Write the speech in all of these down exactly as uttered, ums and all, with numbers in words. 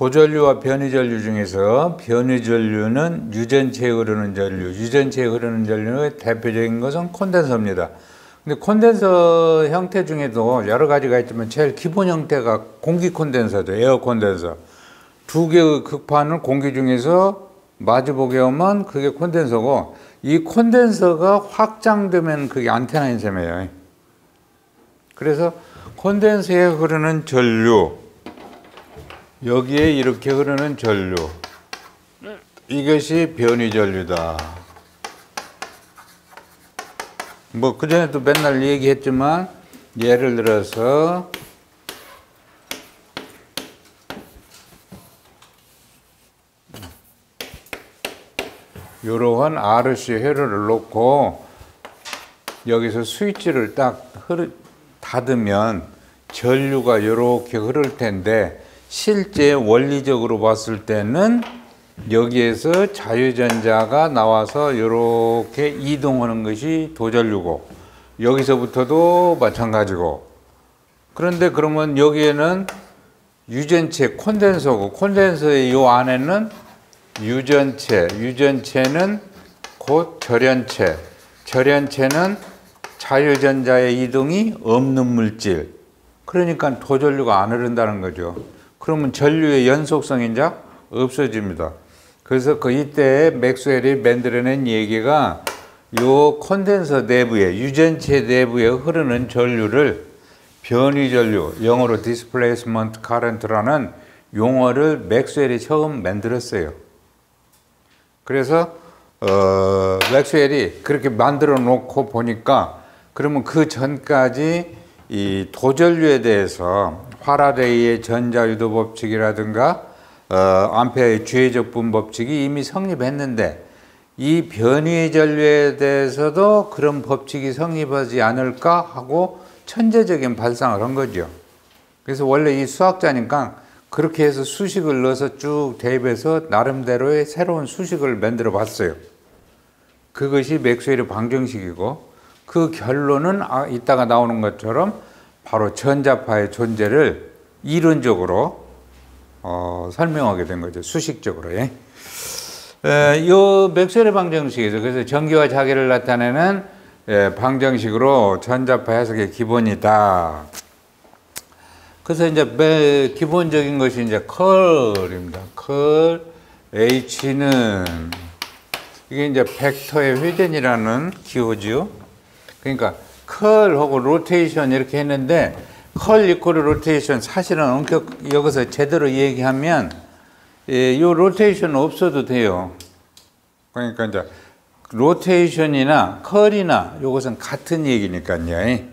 보전류와 변이전류 중에서 변이전류는 유전체에 흐르는 전류, 유전체에 흐르는 전류의 대표적인 것은 콘덴서입니다. 근데 콘덴서 형태 중에도 여러 가지가 있지만 제일 기본 형태가 공기 콘덴서죠. 에어 콘덴서. 두 개의 극판을 공기 중에서 마주보게 하면 그게 콘덴서고, 이 콘덴서가 확장되면 그게 안테나인 셈이에요. 그래서 콘덴서에 흐르는 전류, 여기에 이렇게 흐르는 전류, 이것이 변이 전류다. 뭐 그전에도 맨날 얘기했지만, 예를 들어서 이러한 아르씨 회로를 놓고 여기서 스위치를 딱 흐르, 닫으면 전류가 이렇게 흐를 텐데, 실제 원리적으로 봤을 때는 여기에서 자유전자가 나와서 이렇게 이동하는 것이 도전류고, 여기서부터도 마찬가지고. 그런데 그러면 여기에는 유전체 콘덴서고, 콘덴서의 이 안에는 유전체, 유전체는 곧 절연체, 절연체는 자유전자의 이동이 없는 물질. 그러니까 도전류가 안 흐른다는 거죠. 그러면 전류의 연속성이 이제 없어집니다. 그래서 그 이때 맥스웰이 만들어낸 얘기가, 요 콘덴서 내부에, 유전체 내부에 흐르는 전류를 변이 전류, 영어로 displacement current라는 용어를 맥스웰이 처음 만들었어요. 그래서 어, 맥스웰이 그렇게 만들어 놓고 보니까, 그러면 그 전까지 이 도전류에 대해서 파라데이의 전자유도 법칙이라든가 어, 암페어의 주의적분 법칙이 이미 성립했는데, 이 변이 전류에 대해서도 그런 법칙이 성립하지 않을까 하고 천재적인 발상을 한 거죠. 그래서 원래 이 수학자니까 그렇게 해서 수식을 넣어서 쭉 대입해서 나름대로의 새로운 수식을 만들어 봤어요. 그것이 맥스웰의 방정식이고, 그 결론은 아, 이따가 나오는 것처럼 바로 전자파의 존재를 이론적으로 어, 설명하게 된 거죠. 수식적으로. 예. 에, 이 맥스웰의 방정식이죠. 그래서 전기와 자기를 나타내는 예, 방정식으로 전자파 해석의 기본이다. 그래서 이제 매, 기본적인 것이 이제 curl입니다. curl h는 이게 이제 벡터의 회전이라는 기호지요. 그러니까 curl하고 rotation 이렇게 했는데, curl equal rotation 사실은 엄격 여기서 제대로 얘기하면 예, 요 rotation 없어도 돼요. 그러니까 이제 rotation이나 curl이나 요것은 같은 얘기니까요. 예,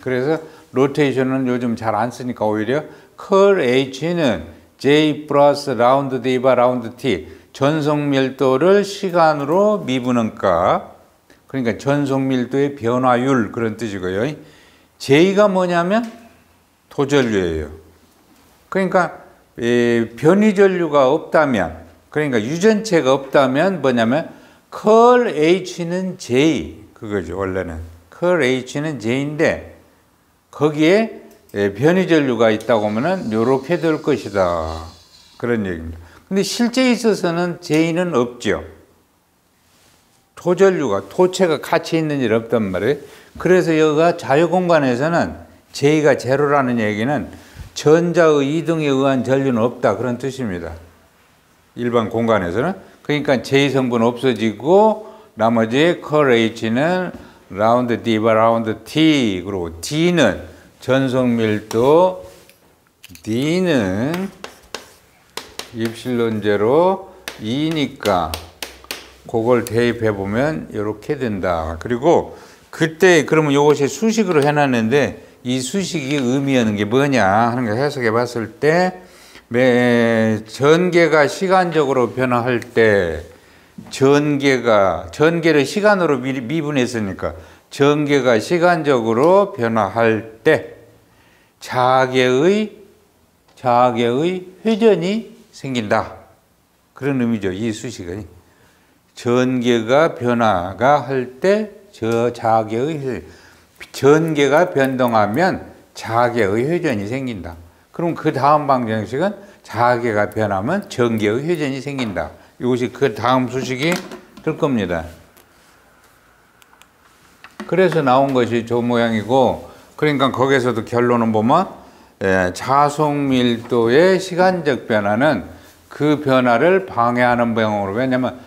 그래서 로테이션은 요즘 잘 안 쓰니까 오히려 curl h는 j 플러스 라운드 d바 라운드 t, 전속밀도를 시간으로 미분한 값, 그러니까 전속밀도의 변화율, 그런 뜻이고요. j가 뭐냐면 도전류예요. 그러니까 변이전류가 없다면, 그러니까 유전체가 없다면 뭐냐면 curl h는 j, 그거죠. 원래는 curl h는 j인데 거기에 변이전류가 있다고 하면은 요렇게 될 것이다, 그런 얘기입니다. 근데 실제 있어서는 J는 없죠. 도전류가, 도체가 같이 있는 일 없단 말이에요. 그래서 여기가 자유공간에서는 J가 제로라는 얘기는 전자의 이동에 의한 전류는 없다, 그런 뜻입니다. 일반 공간에서는. 그러니까 J 성분 없어지고 나머지 curl H는 라운드 D바 라운드 T, 그리고 D는 전속밀도, D는 입실론 제로 이니까 그걸 대입해 보면 이렇게 된다. 그리고 그때 그러면 이것이 수식으로 해놨는데, 이 수식이 의미하는 게 뭐냐 하는 걸 해석해 봤을 때, 매 전개가 시간적으로 변화할 때, 전개가, 전개를 시간으로 미분했으니까 전개가 시간적으로 변화할 때 자개의, 자개의 회전이 생긴다, 그런 의미죠. 이 수식은 전개가 변화가 할 때 저 자개의 회전, 전개가 변동하면 자개의 회전이 생긴다. 그럼 그 다음 방정식은 자개가 변하면 전개의 회전이 생긴다. 이것이 그 다음 수식이 될 겁니다. 그래서 나온 것이 저 모양이고, 그러니까 거기에서도 결론은 보면 예, 자속밀도의 시간적 변화는 그 변화를 방해하는 방향으로, 왜냐면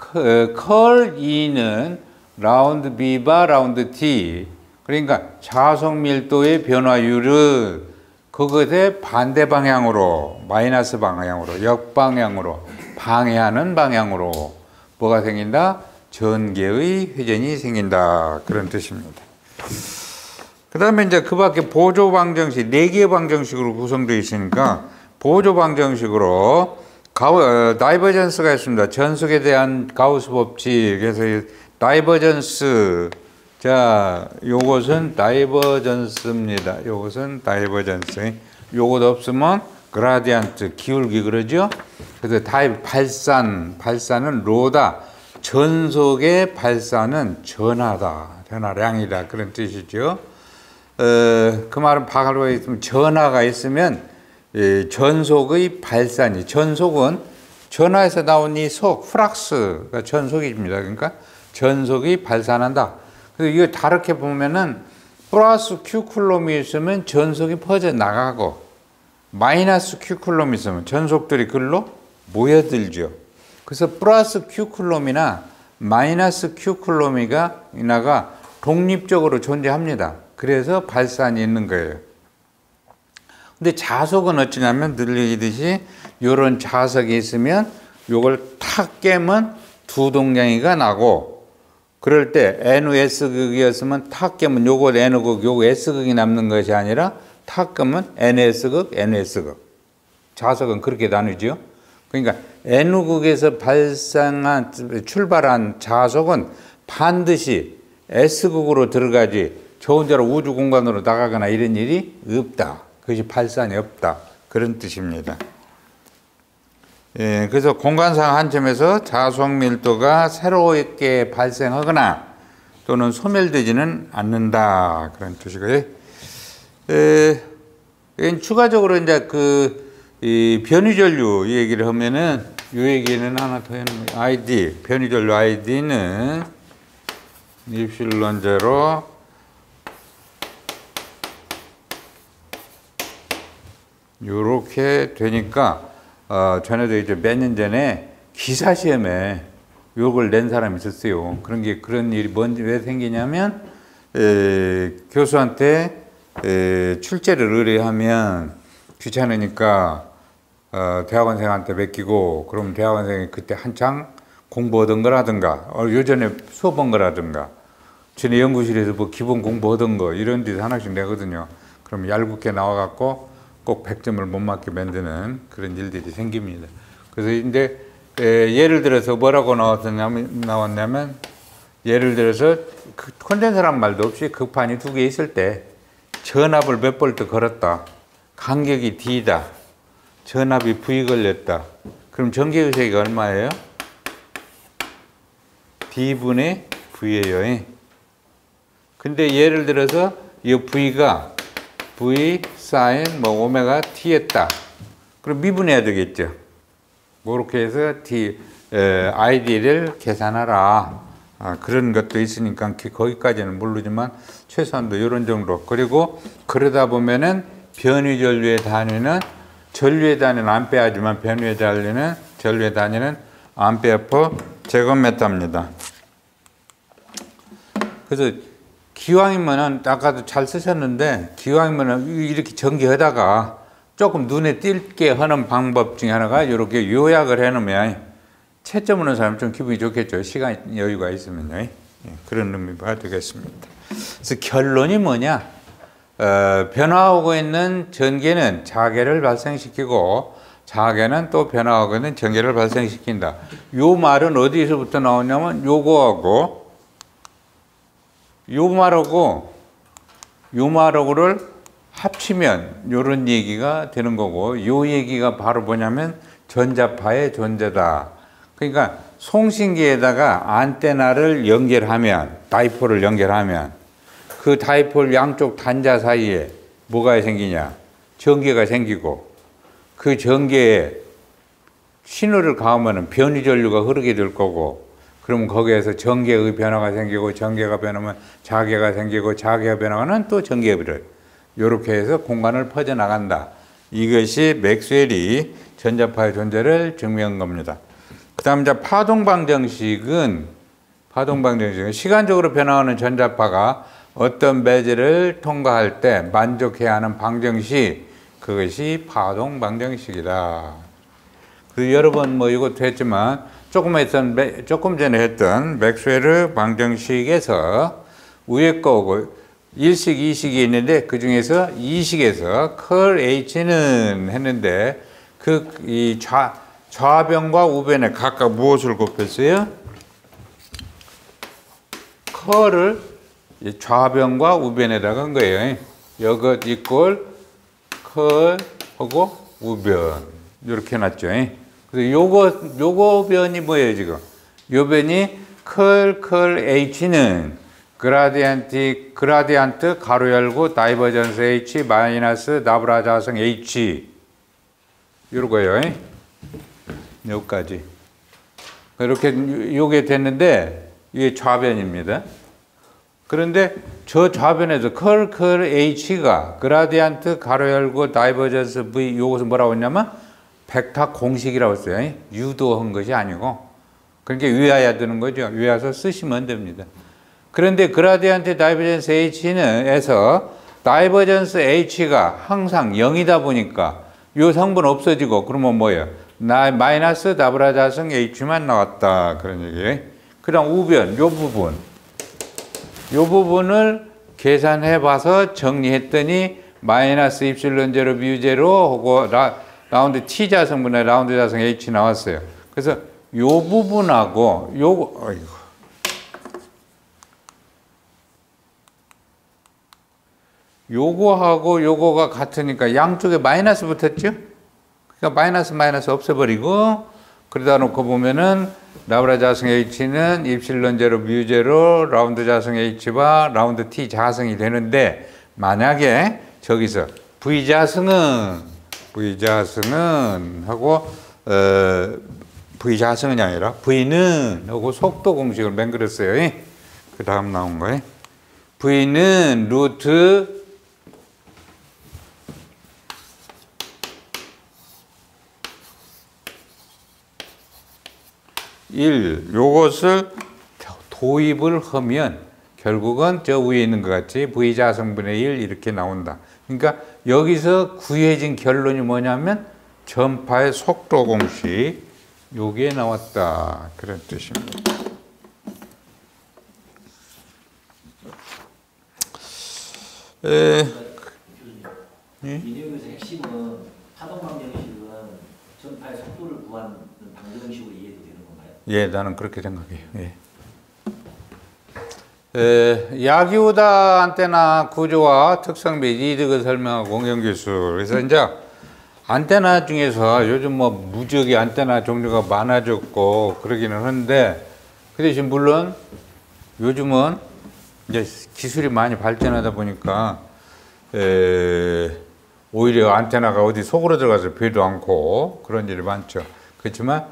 curl E는 라운드 B바 라운드 T, 그러니까 자속밀도의 변화율은 그것의 반대 방향으로, 마이너스 방향으로, 역방향으로, 방해하는 방향으로 뭐가 생긴다? 전개의 회전이 생긴다, 그런 뜻입니다. 그 다음에 이제 그 밖에 보조 방정식, 네 개의 방정식으로 구성되어 있으니까 보조 방정식으로 가우, 다이버전스가 있습니다. 전속에 대한 가우스 법칙. 그래서 다이버전스, 자, 요것은 다이버전스입니다. 요것은 다이버전스. 요것 없으면 그라디언트, 기울기 그러죠. 그래서 다이 발산, 발산은 로다. 전속의 발산은 전하다, 전하량이다, 그런 뜻이죠. 어, 그 말은 바로 있으면 전하가 있으면 예, 전속의 발산이, 전속은 전하에서 나온 이 속, 프락스가 전속입니다. 그러니까 전속이 발산한다. 그래서 이거 다르게 보면은 플러스 q 쿨롬이 있으면 전속이 퍼져 나가고, 마이너스 q 쿨롬이 있으면 전속들이 글로 모여들죠. 그래서 플러스 q 쿨롬이나 마이너스 q 쿨롬이가 이나가 독립적으로 존재합니다. 그래서 발산이 있는 거예요. 근데 자석은 어찌냐면 늘 얘기듯이 이런 자석이 있으면 요걸 탁 깨면 두 동량이가 나고, 그럴 때 N우 S극이었으면 탁 깨면 요거 N극, 요거 S극이 남는 것이 아니라 탁 깨면 Ns극, Ns극. 자석은 그렇게 나누죠. 그러니까 N극에서 발생한, 출발한 자석은 반드시 S극으로 들어가지 저 혼자로 우주 공간으로 나가거나 이런 일이 없다. 그것이 발산이 없다, 그런 뜻입니다. 예, 그래서 공간상 한 점에서 자속밀도가 새롭게 발생하거나 또는 소멸되지는 않는다, 그런 뜻이고요. 예, 추가적으로 이제 그 이 변위전류 이 얘기를 하면은 이 얘기는 하나 더 해놓은 거예요. 아이디 변위전류 아이디는 입실론 제로 요렇게 되니까, 어, 전에도 이제 몇 년 전에 기사 시험에 요걸 낸 사람이 있었어요. 그런 게, 그런 일이 뭔지 왜 생기냐면, 에, 교수한테 에, 출제를 의뢰하면 귀찮으니까, 어, 대학원생한테 맡기고, 그럼 대학원생이 그때 한창 공부하던 거라든가, 어, 요전에 수업한 거라든가, 전에 연구실에서 뭐 기본 공부하던 거, 이런 데서 하나씩 내거든요. 그럼 얄궂게 나와갖고, 꼭 백 점을 못 맞게 만드는 그런 일들이 생깁니다. 그래서 이제 예를 들어서 뭐라고 나왔냐면, 나왔냐면 예를 들어서 콘덴서란 말도 없이 극판이 두 개 있을 때 전압을 몇 볼트 걸었다. 간격이 D다. 전압이 V 걸렸다. 그럼 전개의세기가 얼마예요? D분의 V예요. 근데 예를 들어서 이 V가 V 사인 뭐 오메가 T 했다. 그럼 미분해야 되겠죠. 그렇게 해서 T 에, 아이디를 계산하라. 아, 그런 것도 있으니까 거기까지는 모르지만 최소한도 이런 정도. 그리고 그러다 보면은 변위 전류의 단위는, 전류의 단위는 암페어지만 변위의 단위는, 전류의 단위는 암페어 퍼 제곱미터입니다. 그래서 기왕이면은, 아까도 잘 쓰셨는데, 기왕이면은 이렇게 전개하다가 조금 눈에 띌게 하는 방법 중에 하나가 이렇게 요약을 해놓으면 채점 오는 사람 좀 기분이 좋겠죠. 시간 여유가 있으면요. 그런 의미가 되겠습니다. 그래서 결론이 뭐냐? 어, 변화하고 있는 전개는 자개를 발생시키고, 자개는 또 변화하고 있는 전개를 발생시킨다. 요 말은 어디서부터 나오냐면 요거하고, 요 말하고 요 말하고를 합치면 요런 얘기가 되는 거고, 요 얘기가 바로 뭐냐면 전자파의 존재다. 그러니까 송신기에다가 안테나를 연결하면, 다이폴을 연결하면 그 다이폴 양쪽 단자 사이에 뭐가 생기냐? 전개가 생기고, 그 전개에 신호를 가하면 변이 전류가 흐르게 될 거고, 그러면 거기에서 전개의 변화가 생기고, 전개가 변하면 자개가 생기고, 자개가 변하면 또 전개의 변화, 이렇게 해서 공간을 퍼져나간다. 이것이 맥스웰이 전자파의 존재를 증명한 겁니다. 그 다음 이제 파동방정식은, 파동방정식은 시간적으로 변화하는 전자파가 어떤 매체를 통과할 때 만족해야 하는 방정식, 그것이 파동방정식이다. 그 여러 번 뭐 이것도 했지만 조금 했던, 조금 전에 했던 맥스웰의 방정식에서 위에 거고 일식, 이식이 있는데 그 중에서 이식에서 curl H는 했는데 그 이 좌, 좌변과 우변에 각각 무엇을 곱했어요? curl을 좌변과 우변에다가 한 거예요. 이것 이꼴 curl 하고 우변 이렇게 해놨죠. 그래서 요거 요거 변이 뭐예요 지금? 요 변이 curl curl H는 그라디언트, 그라디언트 가로 열고 다이버전스 H 마이너스 나브라 자성 H 요거예요. 여기까지 이렇게 요게 됐는데 이게 좌변입니다. 그런데 저 좌변에서 curl curl H가 그라디언트 가로 열고 다이버전스 V 요것은 뭐라고 했냐면 벡터 공식이라고 했어요. 유도한 것이 아니고, 그러니까 위하여 드는 거죠. 위하여서 쓰시면 됩니다. 그런데 그라디언트 다이버전스 H는 에서 다이버전스 H가 항상 영이다 보니까 요 성분 없어지고 그러면 뭐예요? 나 마이너스 다브라 자성 H만 나왔다 그런 얘기예요. 그다음 우변 요 부분 요 부분을 계산해 봐서 정리했더니 마이너스 입실론 제로 뮤 제로 하고 라, 라운드 T 자성분에 라운드 자성 H 나왔어요. 그래서 요 부분하고 요거 어이구 요거하고 요거가 같으니까 양쪽에 마이너스 붙었죠? 그러니까 마이너스 마이너스 없애버리고, 그러다 놓고 보면은 라브라 자성 H는 입실론 제로 뮤 제로 라운드 자성 H와 라운드 T 자성이 되는데, 만약에 저기서 V 자성은 V 자성은 하고 어, V 자성이 아니라 V는 하고 속도 공식을 맹글었어요. 그 다음 나온 거예요. V는 루트 일, 요것을 도입을 하면 결국은 저 위에 있는 것 같이 V자성분의 일 이렇게 나온다. 그러니까 여기서 구해진 결론이 뭐냐면 전파의 속도 공식 요게 나왔다 그런 뜻입니다. 에, 네? 이 내용에서 핵심은 파동 방정식은 전파의 속도를 구하는 방정식으로 이해도 되는 건가요? 예, 나는 그렇게 생각해요. 예. 에, 야기우다 안테나 구조와 특성 및 이득을 설명하고 공연기술. 그래서 이제 안테나 중에서 요즘 뭐 무지하게 안테나 종류가 많아졌고 그러기는 한데, 그 대신 물론 요즘은 이제 기술이 많이 발전하다 보니까 에, 오히려 안테나가 어디 속으로 들어가서 비도 않고 그런 일이 많죠. 그렇지만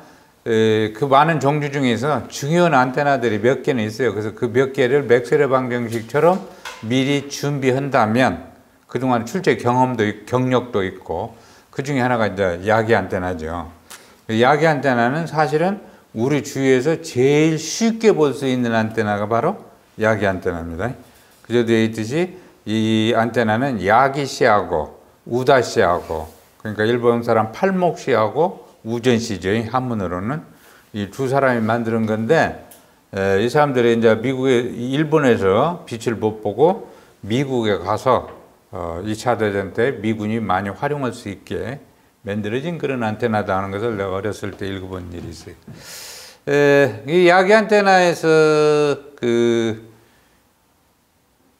에, 그 많은 종류 중에서 중요한 안테나들이 몇 개는 있어요. 그래서 그 몇 개를 맥스웰의 방정식처럼 미리 준비한다면 그동안 출제 경험도 있고 경력도 있고, 그 중에 하나가 이제 야기 안테나죠. 야기 안테나는 사실은 우리 주위에서 제일 쉽게 볼 수 있는 안테나가 바로 야기 안테나입니다. 그저도 얘기했듯이 이 안테나는 야기시하고 우다시하고, 그러니까 일본 사람 팔목시하고 우전시죠. 한문으로는 이 두 사람이 만드는 건데, 에, 이 사람들이 이제 미국에 일본에서 빛을 못 보고 미국에 가서 어, 이 차 대전 때 미군이 많이 활용할 수 있게 만들어진 그런 안테나다 하는 것을 내가 어렸을 때 읽어본 일이 있어요. 에, 이 야기 안테나에서 그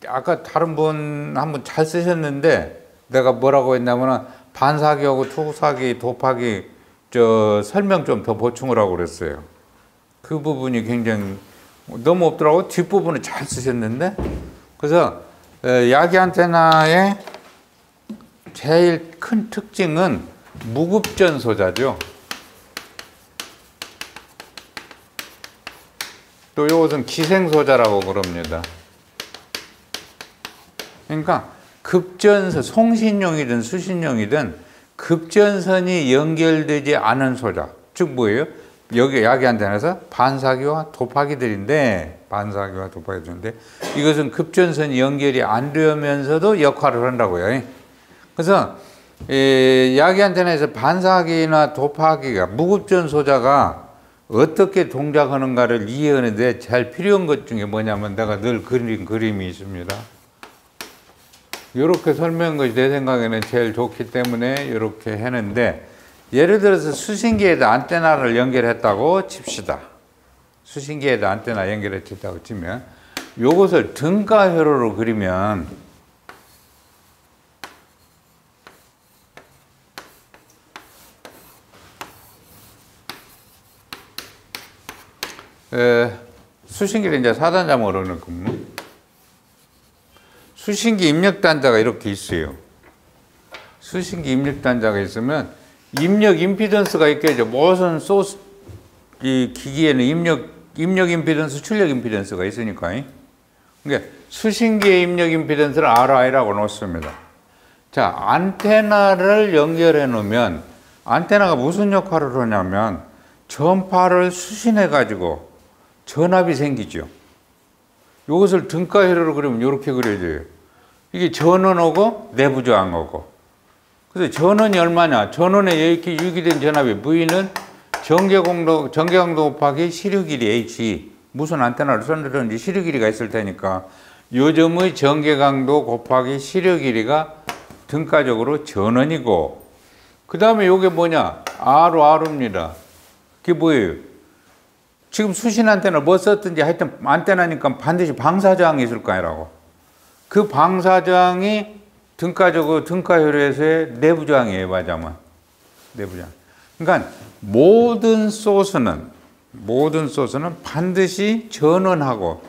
아까 다른 분 한 분 잘 쓰셨는데 내가 뭐라고 했냐면은 반사기하고 투사기, 도파기 저 설명 좀 더 보충을 하고 그랬어요. 그 부분이 굉장히 너무 없더라고. 뒷부분을 잘 쓰셨는데, 그래서 야기 안테나의 제일 큰 특징은 무급전소자죠. 또 이것은 기생소자라고 그럽니다. 그러니까 급전선, 송신용이든 수신용이든 급전선이 연결되지 않은 소자, 즉 뭐예요? 여기 약이 안전에서 반사기와 도파기들인데, 반사기와 도파기들인데 이것은 급전선이 연결이 안 되면서도 역할을 한다고요. 그래서 약이 안전에서 반사기나 도파기가, 무급전소자가 어떻게 동작하는가를 이해하는데 잘 필요한 것 중에 뭐냐면, 내가 늘 그린 그림이 있습니다. 이렇게 설명한 것이 내 생각에는 제일 좋기 때문에 이렇게 했는데, 예를 들어서 수신기에다 안테나를 연결했다고 칩시다. 수신기에다 안테나 연결했다고 치면, 요것을 등가 회로로 그리면, 에, 수신기를 이제 사단자목으로 넣을 겁니다. 수신기 입력단자가 이렇게 있어요. 수신기 입력단자가 있으면 입력 임피던스가 있겠죠. 모든 소스 이 기기에는 입력 입력 임피던스, 출력 임피던스가 있으니까. 그러니까 수신기의 입력 임피던스를 알아이라고 놓습니다. 자, 안테나를 연결해 놓으면 안테나가 무슨 역할을 하냐면 전파를 수신해 가지고 전압이 생기죠. 이것을 등가 회로로 그리면 이렇게 그려져요. 이게 전원 오고 내부 저항 오고. 그래서 전원이 얼마냐? 전원에 이렇게 유기된 전압이 V는 전개공도, 전개강도 곱하기 시류 길이 H. 무슨 안테나를 손들었는지 시류 길이가 있을 테니까 요 점의 전개강도 곱하기 시류 길이가 등가적으로 전원이고, 그 다음에 요게 뭐냐? R로 R입니다. 그게 뭐예요? 지금 수신 안테나 뭐 썼든지 하여튼 안테나니까 반드시 방사저항이 있을 거 아니라고. 그 방사저항이 등가적으로 등가회로에서의 내부저항이에요. 맞아만 내부저항. 그러니까 모든 소스는 모든 소스는 반드시 전원하고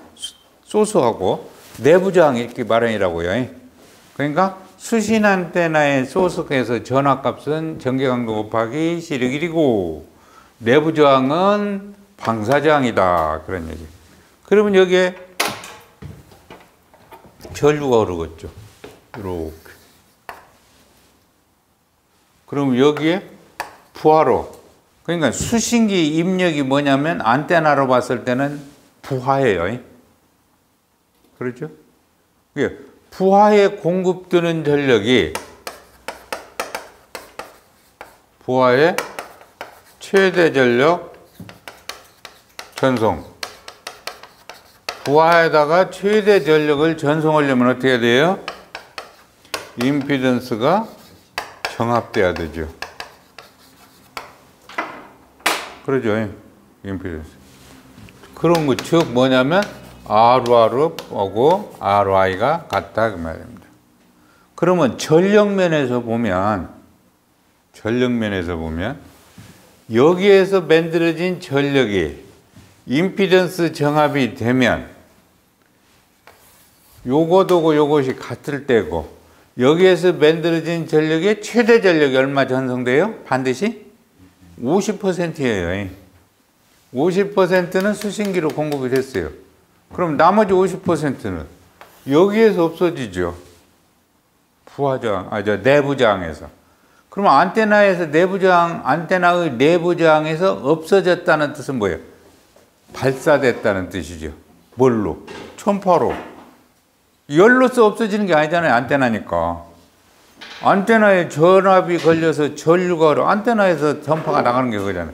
소스하고 내부저항이 있기 마련이라고요. 그러니까 수신 안테나의 소스에서 전압값은 전개강도 곱하기 시류 길이고 내부저항은 방사저항이다, 그런 얘기. 그러면 여기에 전류가 흐르겠죠. 이렇게. 그럼 여기에 부하로. 그러니까 수신기 입력이 뭐냐면 안테나로 봤을 때는 부하예요. 그렇죠? 부하에 공급되는 전력이 부하의 최대 전력 전송. 부하에다가 최대 전력을 전송하려면 어떻게 해야 돼요? 임피던스가 정합돼야 되죠. 그러죠. 임피던스. 그런 거, 즉 뭐냐면 알 와하고 알 와이가 같다, 그 말입니다. 그러면 전력면에서 보면, 전력면에서 보면 여기에서 만들어진 전력이 임피던스 정합이 되면 요것하고 요것이 같을 때고, 여기에서 만들어진 전력의 최대 전력이 얼마 전송돼요? 반드시 오십 퍼센트예요. 오십 퍼센트는 수신기로 공급이 됐어요. 그럼 나머지 오십 퍼센트는 여기에서 없어지죠. 부하저항, 아, 저 내부저항에서. 그러면 안테나에서 내부저항, 안테나의 내부저항에서 없어졌다는 뜻은 뭐예요? 발사됐다는 뜻이죠. 뭘로? 전파로. 열로서 없어지는 게 아니잖아요. 안테나니까. 안테나에 전압이 걸려서 전류가, 안테나에서 전파가 나가는 게 그거잖아요.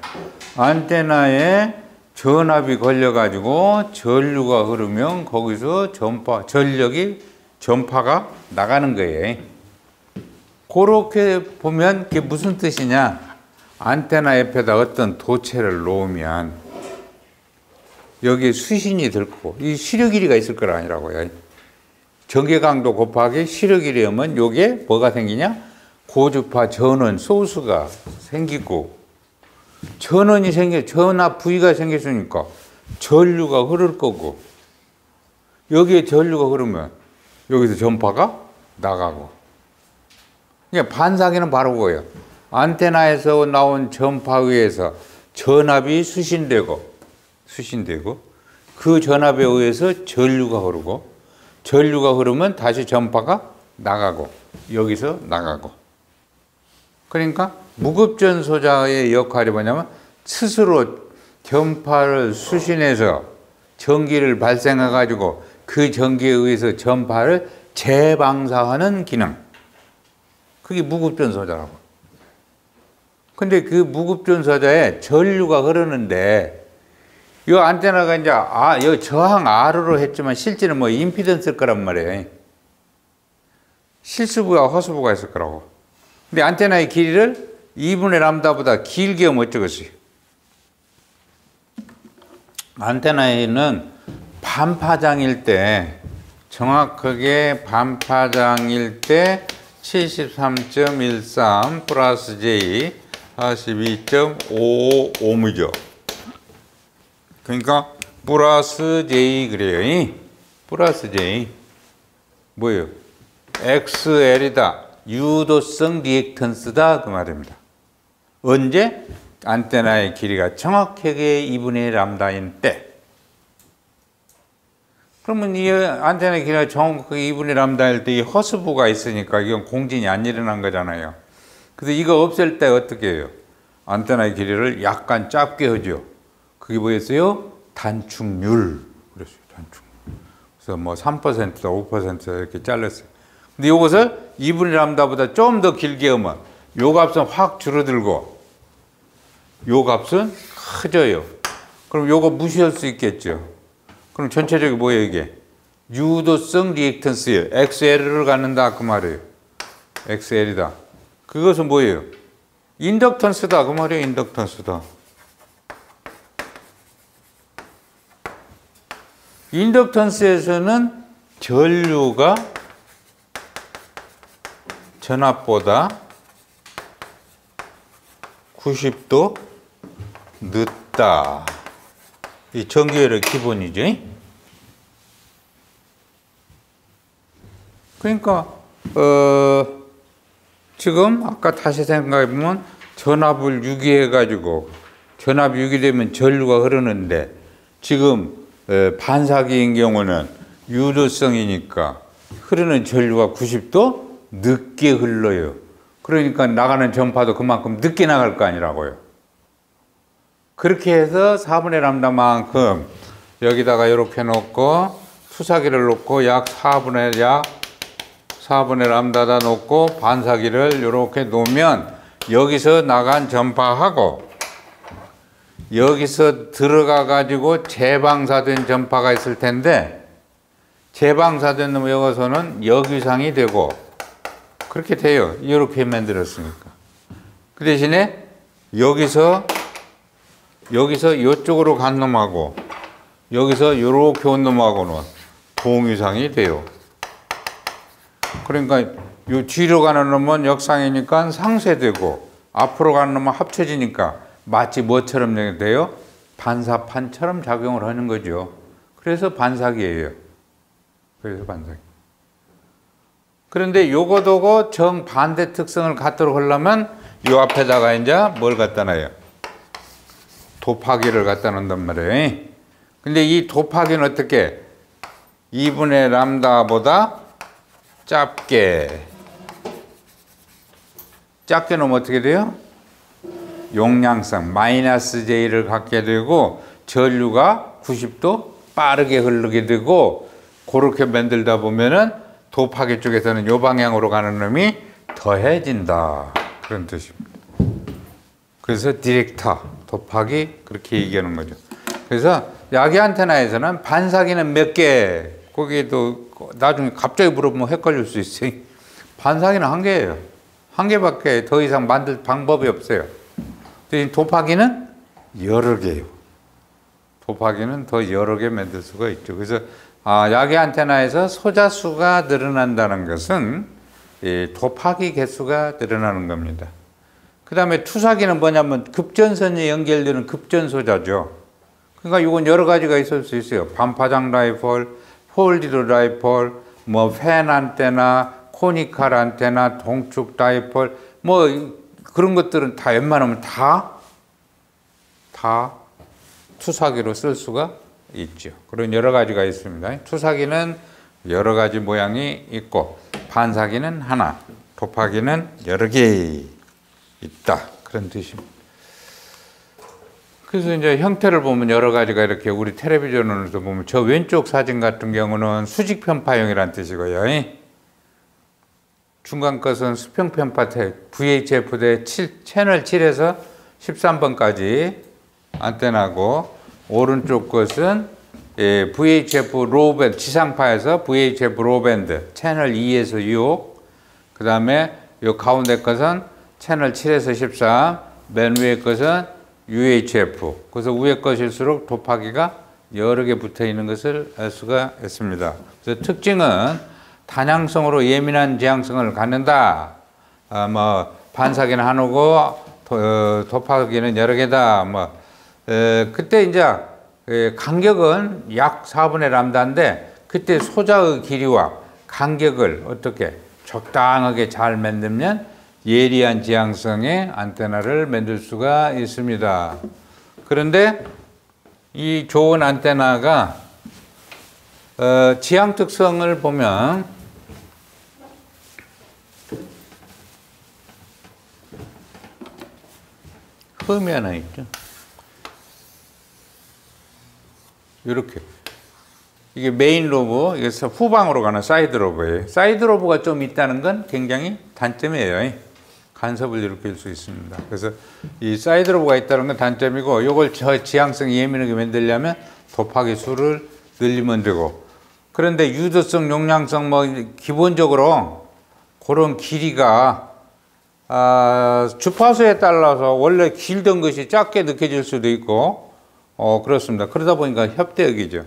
안테나에 전압이 걸려가지고 전류가 흐르면 거기서 전파, 전력이, 전파가 나가는 거예요. 그렇게 보면 그게 무슨 뜻이냐. 안테나 옆에다 어떤 도체를 놓으면 여기에 수신이 될 거고, 이 시류 길이가 있을 거라 아니라고요. 전개강도 곱하기 시류 길이면 요게 뭐가 생기냐? 고주파 전원 소스가 생기고, 전원이 생겨, 전압 V가 생겼으니까 전류가 흐를 거고, 여기에 전류가 흐르면 여기서 전파가 나가고. 그러니까 반사기는 바로 그거예요. 안테나에서 나온 전파에 의해서 전압이 수신되고 수신되고 그 전압에 의해서 전류가 흐르고 전류가 흐르면 다시 전파가 나가고 여기서 나가고. 그러니까 무급전소자의 역할이 뭐냐면 스스로 전파를 수신해서 전기를 발생해 가지고 그 전기에 의해서 전파를 재방사하는 기능. 그게 무급전소자라고. 근데 그 무급전소자에 전류가 흐르는데 이 안테나가 이제 아, 이 저항 R로 했지만 실제는 뭐 임피던스일 거란 말이에요. 실수부와 허수부가 있을 거라고. 근데 안테나의 길이를 이분의 람다보다 길게 하면 어쩌겠어요? 안테나에는 반파장일 때, 정확하게 반파장일 때 칠십삼 점 일삼 플러스 J 사십이 점 오오 옴이죠. 그러니까 플러스 J 그래요. 플러스 J 뭐예요? 엑스엘이다. 유도성 리액턴스다 그 말입니다. 언제? 안테나의 길이가 정확하게 이분의 람다인 때. 그러면 이 안테나의 길이가 정확하게 이분의 람다일 때 이 허수부가 있으니까 이건 공진이 안 일어난 거잖아요. 그래서 이거 없앨 때 어떻게 해요? 안테나의 길이를 약간 짧게 하죠. 그게 뭐였어요? 단축률. 그랬어요. 단축률. 그래서 뭐 삼 퍼센트다 오 퍼센트다 이렇게 잘랐어요. 근데 이것을 이분의 람다보다 좀 더 길게 하면 요 값은 확 줄어들고 요 값은 커져요. 그럼 요거 무시할 수 있겠죠. 그럼 전체적인 뭐예요 이게? 유도성 리액턴스예요. 엑스엘을 갖는다 그 말이에요. 엑스엘이다. 그것은 뭐예요? 인덕턴스다 그 말이에요. 인덕턴스다. 인덕턴스에서는 전류가 전압보다 구십 도 늦다. 이 전기열의 기본이죠. 그러니까 어, 지금 아까 다시 생각해보면 전압을 유기해가지고 전압이 유기되면 전류가 흐르는데 지금 반사기인 경우는 유도성이니까 흐르는 전류가 구십 도 늦게 흘러요. 그러니까 나가는 전파도 그만큼 늦게 나갈 거 아니라고요. 그렇게 해서 사분의 람다만큼 여기다가 이렇게 놓고 투사기를 놓고 약 사분의 약 사분의 람다다 놓고 반사기를 이렇게 놓으면 여기서 나간 전파하고 여기서 들어가 가지고 재방사된 전파가 있을 텐데 재방사된 놈 여기서는 역위상이 되고 그렇게 돼요. 이렇게 만들었으니까. 그 대신에 여기서 여기서 이쪽으로 간 놈하고 여기서 이렇게 온 놈하고는 동위상이 돼요. 그러니까 요 뒤로 가는 놈은 역상이니까 상쇄되고 앞으로 가는 놈은 합쳐지니까 마치 뭐처럼 돼요? 반사판처럼 작용을 하는 거죠. 그래서 반사기예요. 그래서 반사기. 그런데 요거도고 정반대 특성을 갖도록 하려면 요 앞에다가 이제 뭘 갖다 놔요? 도파기를 갖다 놓는단 말이에요. 근데 이 도파기는 어떻게? 이분의 람다보다 짧게. 짧게 놓으면 어떻게 돼요? 용량성, 마이너스 J를 갖게 되고 전류가 구십 도 빠르게 흐르게 되고 그렇게 만들다 보면은 도파기 쪽에서는 이 방향으로 가는 놈이 더해진다. 그런 뜻입니다. 그래서 디렉터, 도파기 그렇게 얘기하는 거죠. 그래서 야기 안테나에서는 반사기는 몇 개, 거기도 나중에 갑자기 물어보면 헷갈릴 수 있어요. 반사기는 한 개예요. 한 개밖에 더 이상 만들 방법이 없어요. 대신 도파기는 여러 개예요. 도파기는 더 여러 개 만들 수가 있죠. 그래서 아, 야기 안테나에서 소자 수가 늘어난다는 것은 이 도파기 개수가 늘어나는 겁니다. 그 다음에 투사기는 뭐냐면 급전선이 연결되는 급전소자죠. 그러니까 이건 여러 가지가 있을 수 있어요. 반파장 라이폴, 폴디드 라이폴, 뭐 팬 안테나, 코니칼 안테나, 동축 라이폴, 뭐 그런 것들은 다 웬만하면 다, 다 투사기로 쓸 수가 있죠. 그런 여러 가지가 있습니다. 투사기는 여러 가지 모양이 있고 반사기는 하나, 도파기는 여러 개 있다. 그런 뜻입니다. 그래서 이제 형태를 보면 여러 가지가 이렇게 우리 텔레비전으로도 보면 저 왼쪽 사진 같은 경우는 수직 편파형이란 뜻이고요. 중간 것은 수평 편파 브이에이치에프 대 채널 칠에서 십삼 번까지 안테나고 오른쪽 것은 예, 브이에이치에프 로우밴드 지상파에서 브이에이치에프 로우밴드 채널 이에서 육, 그 다음에 요 가운데 것은 채널 칠에서 십삼, 맨 위에 것은 유에이치에프. 그래서 위에 것일수록 도파기가 여러 개 붙어 있는 것을 알 수가 있습니다. 그래서 특징은 단향성으로 예민한 지향성을 갖는다. 아, 뭐 반사기는 하나고 도, 도파기는 여러 개다. 뭐 에, 그때 이제 간격은 약 사분의 람다인데 그때 소자의 길이와 간격을 어떻게 적당하게 잘 만들면 예리한 지향성의 안테나를 만들 수가 있습니다. 그런데 이 좋은 안테나가 어, 지향 특성을 보면 흠이 하나 있죠. 이렇게 이게 메인 로브, 여기서 후방으로 가는 사이드 로브예요. 사이드 로브가 좀 있다는 건 굉장히 단점이에요. 간섭을 일으킬 수 있습니다. 그래서 이 사이드 로브가 있다는 건 단점이고, 이걸 저 지향성 예민하게 만들려면 도파기 수를 늘리면 되고, 그런데 유도성, 용량성 뭐 기본적으로 그런 길이가 아, 주파수에 따라서 원래 길던 것이 짧게 느껴질 수도 있고, 어, 그렇습니다. 그러다 보니까 협대역이죠.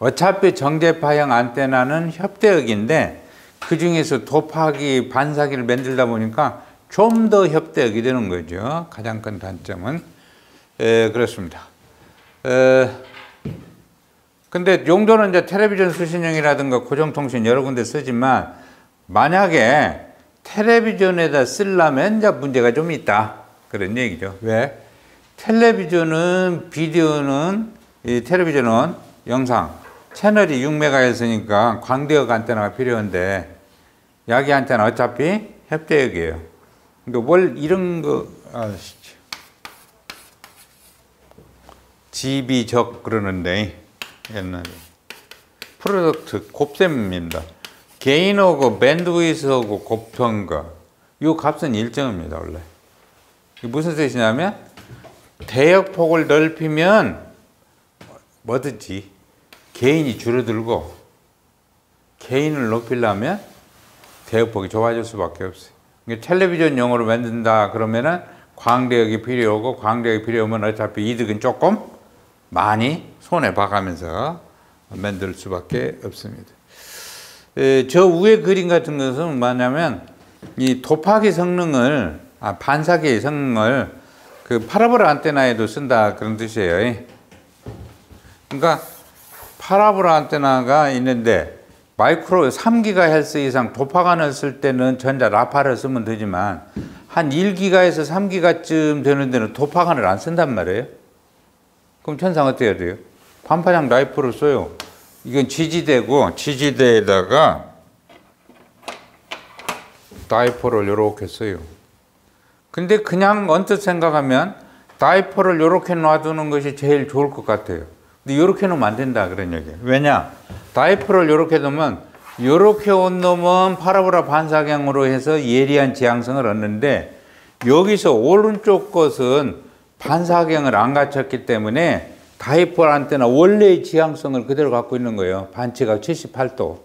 어차피 정제파형 안테나는 협대역인데 그 중에서 도파기, 반사기를 만들다 보니까 좀 더 협대역이 되는 거죠. 가장 큰 단점은. 예, 그렇습니다. 에, 근데 용도는 이제 텔레비전 수신형이라든가 고정통신 여러 군데 쓰지만, 만약에 텔레비전에다 쓰려면 이제 문제가 좀 있다. 그런 얘기죠. 왜? 텔레비전은, 비디오는, 이 텔레비전은 영상, 채널이 육 메가헤르츠니까 광대역 안테나가 필요한데, 야기 안테나 어차피 협대역이에요. 그러니까 뭘 이런 거, 아시죠? 지비적 그러는데, 옛날에. 프로덕트, 곱셈입니다. 게인하고 밴드위스하고 곱한 거. 이 값은 일정입니다, 원래. 이게 무슨 뜻이냐면, 대역폭을 넓히면 뭐든지 개인이 줄어들고, 개인을 높이려면 대역폭이 좁아질 수밖에 없어요. 그러니까 텔레비전 용으로 만든다 그러면은 광대역이 필요하고, 광대역이 필요하면 어차피 이득은 조금 많이 손해 봐가면서 만들 수밖에 없습니다. 에, 저 위에 그림 같은 것은 뭐냐면 이 도파기 성능을, 아, 반사기의 성능을 그 파라볼라 안테나에도 쓴다 그런 뜻이에요. 그러니까 파라볼라 안테나가 있는데 마이크로 삼 기가헤르츠 이상 도파관을 쓸 때는 전자 라파를 쓰면 되지만, 한 일 기가헤르츠에서 삼 기가헤르츠쯤 되는 데는 도파관을 안 쓴단 말이에요. 그럼 천상 어떻게 해야 돼요? 반파장 라이프로 써요. 이건 지지대고, 지지대에다가 다이폴을 이렇게 써요. 근데 그냥 언뜻 생각하면 다이폴을 이렇게 놔두는 것이 제일 좋을 것 같아요. 근데 이렇게 놓으면 안 된다 그런 얘기예요. 왜냐? 다이폴을 이렇게 놓으면 이렇게 온 놈은 파라보라 반사경으로 해서 예리한 지향성을 얻는데, 여기서 오른쪽 것은 반사경을 안 갖췄기 때문에 다이폴 안테나 원래의 지향성을 그대로 갖고 있는 거예요. 반치가 칠십팔 도.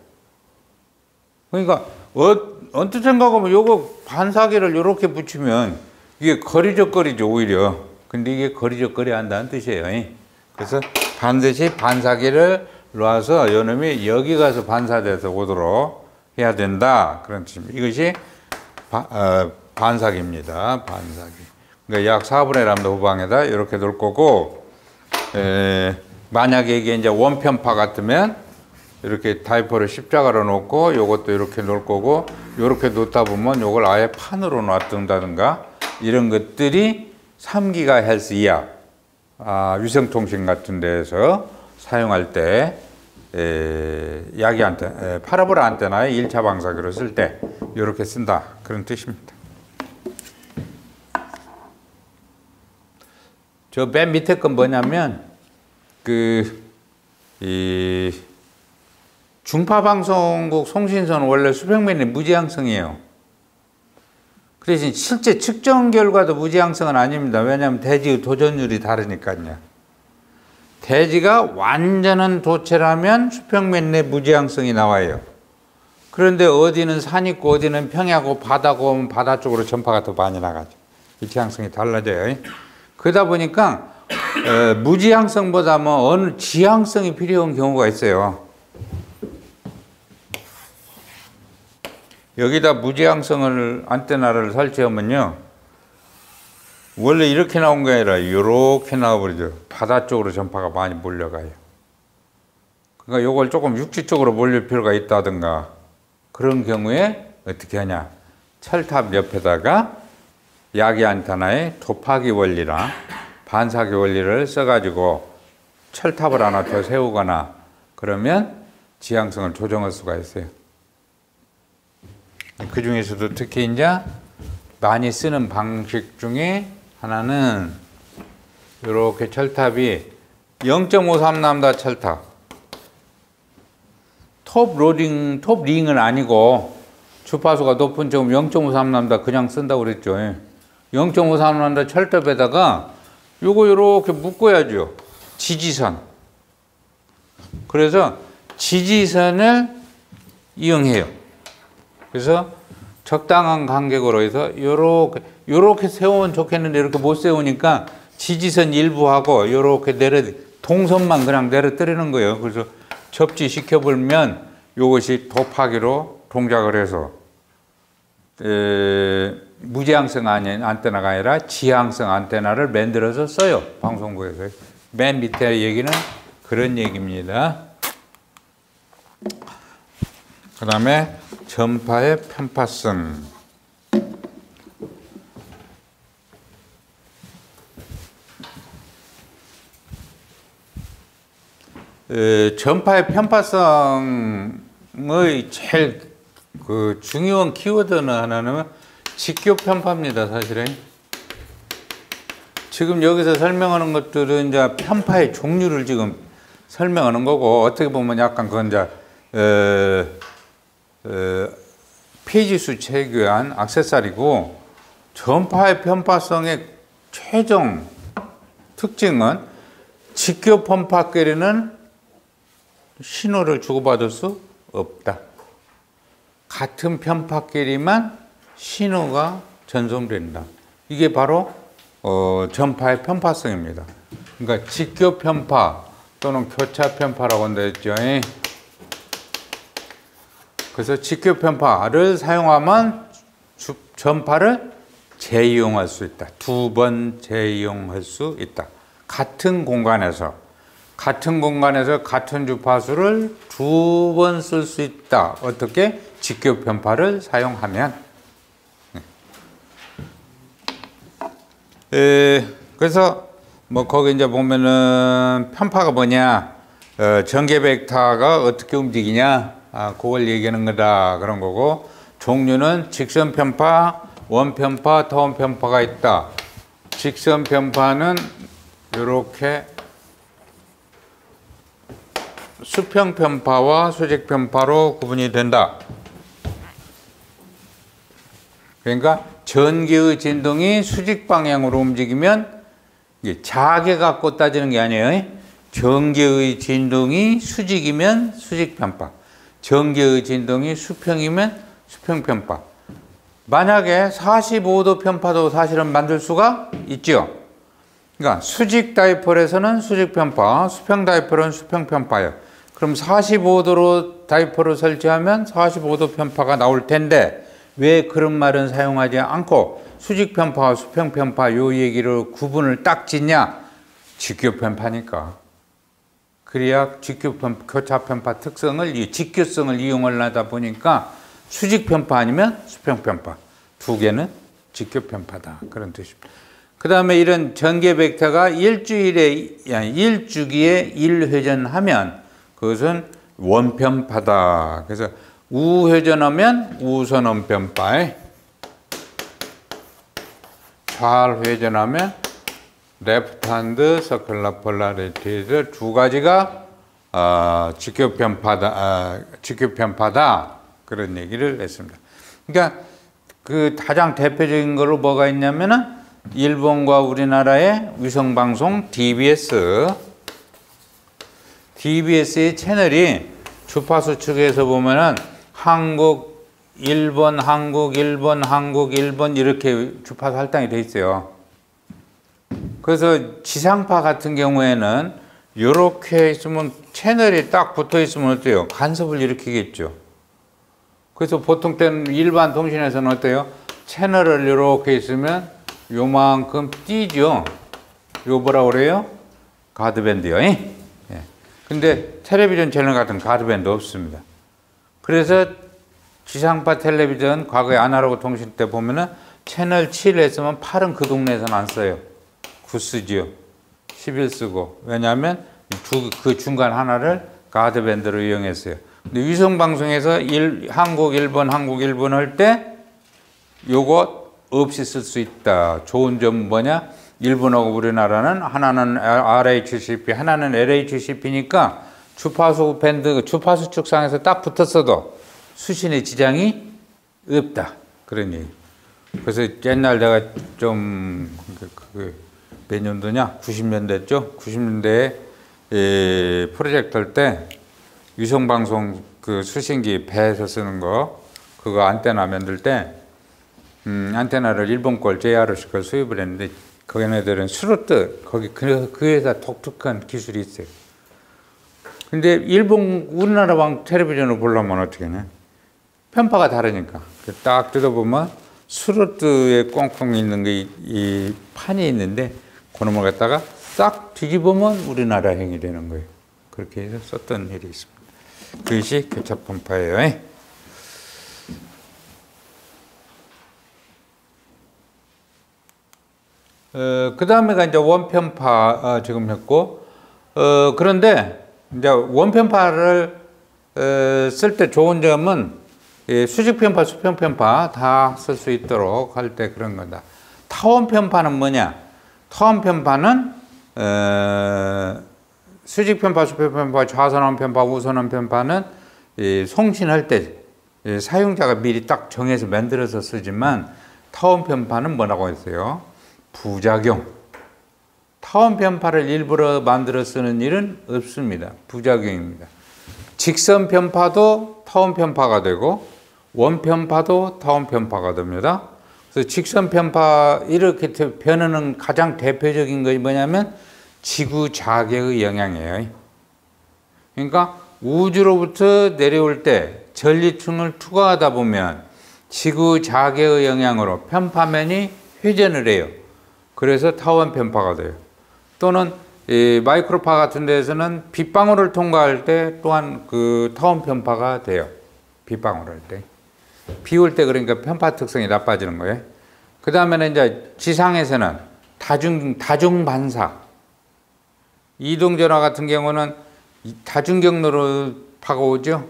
그러니까 어. 언뜻 생각하면 요거 반사기를 이렇게 붙이면 이게 거리적거리죠, 오히려. 근데 이게 거리적거리 한다는 뜻이에요. 그래서 반드시 반사기를 놔서 요놈이 여기 가서 반사돼서 오도록 해야 된다 그런 뜻입니다. 이것이 바, 어, 반사기입니다. 반사기. 그러니까 약 사분의 람다 후방에다 이렇게 놓을 거고, 에, 만약에 이게 이제 원편파 같으면 이렇게 다이폴을 십자가로 놓고, 요것도 이렇게 놓을 거고, 요렇게 놓다 보면 요걸 아예 판으로 놔둔다든가 이런 것들이 삼 기가헤르츠 이하 아, 위성통신 같은 데에서 사용할 때 에, 야기 안테나, 에, 파라보라 안테나에 일 차 방사기로 쓸 때 이렇게 쓴다, 그런 뜻입니다. 저 맨 밑에 건 뭐냐면 그 이 중파방송국 송신선 원래 수백 미리 무지향성이에요. 그래서 실제 측정 결과도 무지향성은 아닙니다. 왜냐하면 대지의 도전율이 다르니까요. 대지가 완전한 도체라면 수평면 내 무지향성이 나와요. 그런데 어디는 산 있고 어디는 평야고 바다고 하면 바다 쪽으로 전파가 더 많이 나가죠. 지향성이 달라져요. 그러다 보니까 에, 무지향성보다 뭐 어느 지향성이 필요한 경우가 있어요. 여기다 무지향성을 안테나를 설치하면요, 원래 이렇게 나온 게 아니라 이렇게 나와버리죠. 바다 쪽으로 전파가 많이 몰려가요. 그러니까 이걸 조금 육지 쪽으로 몰릴 필요가 있다든가, 그런 경우에 어떻게 하냐, 철탑 옆에다가 야기 안테나의 도파기 원리나 반사기 원리를 써가지고 철탑을 하나 더 세우거나 그러면 지향성을 조정할 수가 있어요. 그 중에서도 특히 이제 많이 쓰는 방식 중에 하나는 이렇게 철탑이 영 점 오삼 람다 철탑, 톱 로딩, 톱 링은 아니고 주파수가 높은 점 영 점 오삼 람다 그냥 쓴다고 그랬죠. 영 점 오삼 람다 철탑에다가 요거 이렇게 묶어야죠, 지지선. 그래서 지지선을 이용해요. 그래서 적당한 간격으로 해서 요렇게 요렇게 세우면 좋겠는데 이렇게 못 세우니까 지지선 일부하고 요렇게 내려 동선만 그냥 내려뜨리는 거예요. 그래서 접지 시켜보면 요것이 도파기로 동작을 해서 에... 무지향성 안테나가 아니라 지향성 안테나를 만들어서 써요, 방송국에서. 맨 밑에 얘기는 그런 얘기입니다. 그 다음에 전파의 편파성. 에, 전파의 편파성의 제일 그 중요한 키워드는 하나는 직교 편파입니다, 사실은. 지금 여기서 설명하는 것들은 이제 편파의 종류를 지금 설명하는 거고, 어떻게 보면 약간 그건 이제 에, 에, 페이지 수 체계한 액세서리고, 전파의 편파성의 최종 특징은 직교 편파끼리는 신호를 주고받을 수 없다. 같은 편파끼리만 신호가 전송된다. 이게 바로 어, 전파의 편파성입니다. 그러니까 직교 편파 또는 교차 편파라고 한다 했죠. 그래서 직교 편파를 사용하면 주, 전파를 재이용할 수 있다. 두 번 재이용할 수 있다. 같은 공간에서 같은 공간에서 같은 주파수를 두 번 쓸 수 있다. 어떻게? 직교 편파를 사용하면. 에, 그래서 뭐 거기 이제 보면은 편파가 뭐냐, 어, 전개 벡터가 어떻게 움직이냐, 아, 그걸 얘기하는 거다, 그런 거고, 종류는 직선 편파, 원 편파, 타원 편파가 있다. 직선 편파는 이렇게 수평 편파와 수직 편파로 구분이 된다. 그러니까 전기의 진동이 수직 방향으로 움직이면, 이게 자개 갖고 따지는 게 아니에요. 전기의 진동이 수직이면 수직 편파, 전기의 진동이 수평이면 수평 편파. 만약에 사십오 도 편파도 사실은 만들 수가 있죠. 그러니까 수직 다이폴에서는 수직 편파, 수평 다이폴은 수평 편파예요. 그럼 사십오 도로 다이폴을 설치하면 사십오 도 편파가 나올 텐데, 왜 그런 말은 사용하지 않고 수직 편파와 수평 편파 요 얘기를 구분을 딱 짓냐? 직교 편파니까. 그래야 직교 편파, 교차 편파 특성을, 직교성을 이용을 하다 보니까 수직 편파 아니면 수평 편파, 두 개는 직교편파다. 그런 뜻입니다. 그 다음에 이런 전개 벡터가 일주일에, 아니, 일주기에 일회전하면 그것은 원편파다. 그래서 우회전하면 우선원편파, 좌회전하면 레프트핸드 서클라 폴라리티즈, 두 가지가 어, 직교편파다, 어, 직교편파다 그런 얘기를 했습니다. 그러니까 그 가장 대표적인 거로 뭐가 있냐면은 일본과 우리나라의 위성방송 디비에스, 디비에스의 채널이 주파수 측에서 보면은 한국, 일본, 한국, 일본, 한국, 일본 이렇게 주파수 할당이 돼 있어요. 그래서 지상파 같은 경우에는 이렇게 있으면 채널이 딱 붙어 있으면 어때요? 간섭을 일으키겠죠. 그래서 보통 때는 일반 통신에서는 어때요? 채널을 이렇게 있으면 요만큼 띄죠. 요 뭐라고 그래요? 가드밴드요. 예. 근데 텔레비전 채널 같은 가드밴드 없습니다. 그래서 지상파 텔레비전 과거에 아날로그 통신 때 보면은 채널 칠 했으면 팔은 그 동네에서는 안 써요. 구 쓰지요. 십일 쓰고. 왜냐하면 두, 그 중간 하나를 가드밴드로 이용했어요. 근데 위성방송에서 일, 한국, 일본, 한국, 일본 할 때 요거 없이 쓸 수 있다. 좋은 점은 뭐냐? 일본하고 우리나라는 하나는 알에이치씨피, 하나는 엘에이치씨피니까 주파수 밴드, 주파수 축상에서 딱 붙었어도 수신의 지장이 없다. 그런 얘기. 그래서 옛날 내가 좀, 그, 그 몇 년도냐? 구십 년대죠? 구십 년대에 이 프로젝트 할 때 위성방송 그 수신기 배에서 쓰는 거, 그거 안테나 만들 때 음, 안테나를 일본 걸 제이알씨 걸 수입을 했는데 거기네들은 스로트 거기 그, 그 회사 독특한 기술이 있어요. 근데 일본 우리나라 방 텔레비전을 보려면 어떻게 하냐? 편파가 다르니까 딱 뜯어보면 스로트에 꽁꽁 있는 게 이 판이 있는데 그놈을 갖다가 싹 뒤집으면 우리나라형이 되는 거예요. 그렇게 해서 썼던 일이 있습니다. 그것이 교차편파예요. 어, 그 다음에가 이제 원편파, 어, 지금 했고, 어, 그런데 이제 원편파를, 어, 쓸 때 좋은 점은, 예, 수직편파, 수평편파 다 쓸 수 있도록 할 때 그런 거다. 타원편파는 뭐냐? 타원편파는, 어, 수직편파, 수평편파, 좌선원편파, 우선원편파는, 예, 송신할 때, 예, 사용자가 미리 딱 정해서 만들어서 쓰지만, 타원편파는 뭐라고 했어요? 부작용. 타원 편파를 일부러 만들어 쓰는 일은 없습니다. 부작용입니다. 직선 편파도 타원 편파가 되고 원 편파도 타원 편파가 됩니다. 그래서 직선 편파 이렇게 변하는 가장 대표적인 것이 뭐냐면 지구 자개의 영향이에요. 그러니까 우주로부터 내려올 때 전리층을 투과하다 보면 지구 자개의 영향으로 편파면이 회전을 해요. 그래서 타원 편파가 돼요. 또는 이 마이크로파 같은 데에서는 빗방울을 통과할 때 또한 그 타원 편파가 돼요. 빗방울 할 때. 비 올 때 그러니까 편파 특성이 나빠지는 거예요. 그 다음에는 이제 지상에서는 다중, 다중반사. 이동전화 같은 경우는 다중경로로 파고오죠.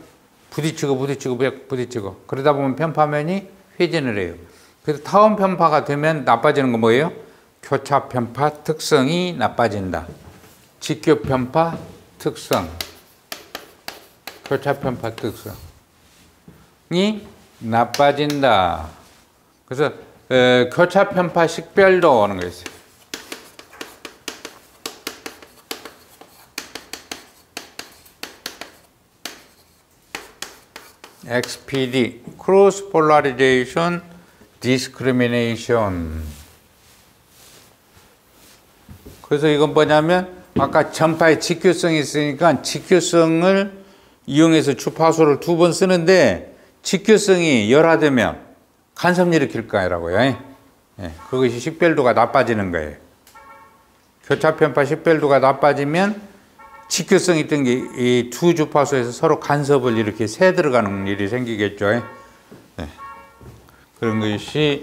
부딪히고 부딪히고 부딪히고. 그러다 보면 편파면이 회전을 해요. 그래서 타원 편파가 되면 나빠지는 건 뭐예요? 교차 편파 특성이 나빠진다. 직교 편파 특성, 교차 편파 특성이 나빠진다. 그래서 에, 교차 편파 식별도 하는 거 있어요. 엑스피디, Cross Polarization Discrimination. 그래서 이건 뭐냐면 아까 전파의 직교성이 있으니까 직교성을 이용해서 주파수를 두 번 쓰는데 직교성이 열화되면 간섭을 일으킬 거라고요. 예. 그것이 식별도가 나빠지는 거예요. 교차편파 식별도가 나빠지면 직교성이 있던 게 이 두 주파수에서 서로 간섭을 이렇게 새 들어가는 일이 생기겠죠. 예. 그런 것이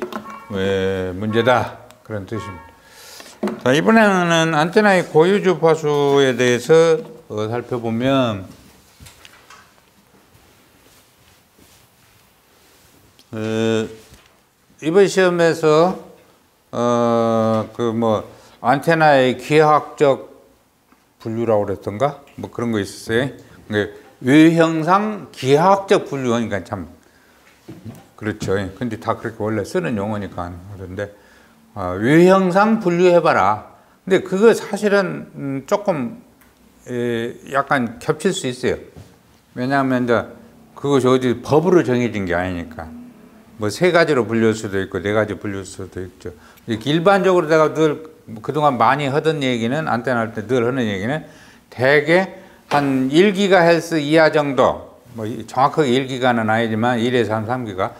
문제다, 그런 뜻입니다. 자, 이번에는 안테나의 고유 주파수에 대해서 어, 살펴보면 어, 이번 시험에서 어, 그 뭐 안테나의 기하학적 분류라고 그랬던가 뭐 그런 거 있었어요. 그러니까 외형상 기하학적 분류니까 참 그렇죠. 근데 다 그렇게 원래 쓰는 용어니까 그런데 어, 외형상 분류해봐라. 근데 그거 사실은 음, 조금 에, 약간 겹칠 수 있어요. 왜냐하면 이제 그것이 어디 법으로 정해진 게 아니니까 뭐 세 가지로 분류할 수도 있고 네 가지 분류할 수도 있죠. 일반적으로 내가 늘 그동안 많이 하던 얘기는, 안테나 할 때 늘 하는 얘기는 대개 한 일 기가헤르츠 이하 정도, 뭐 정확하게 일 기가는 아니지만 일에서 삼 기가,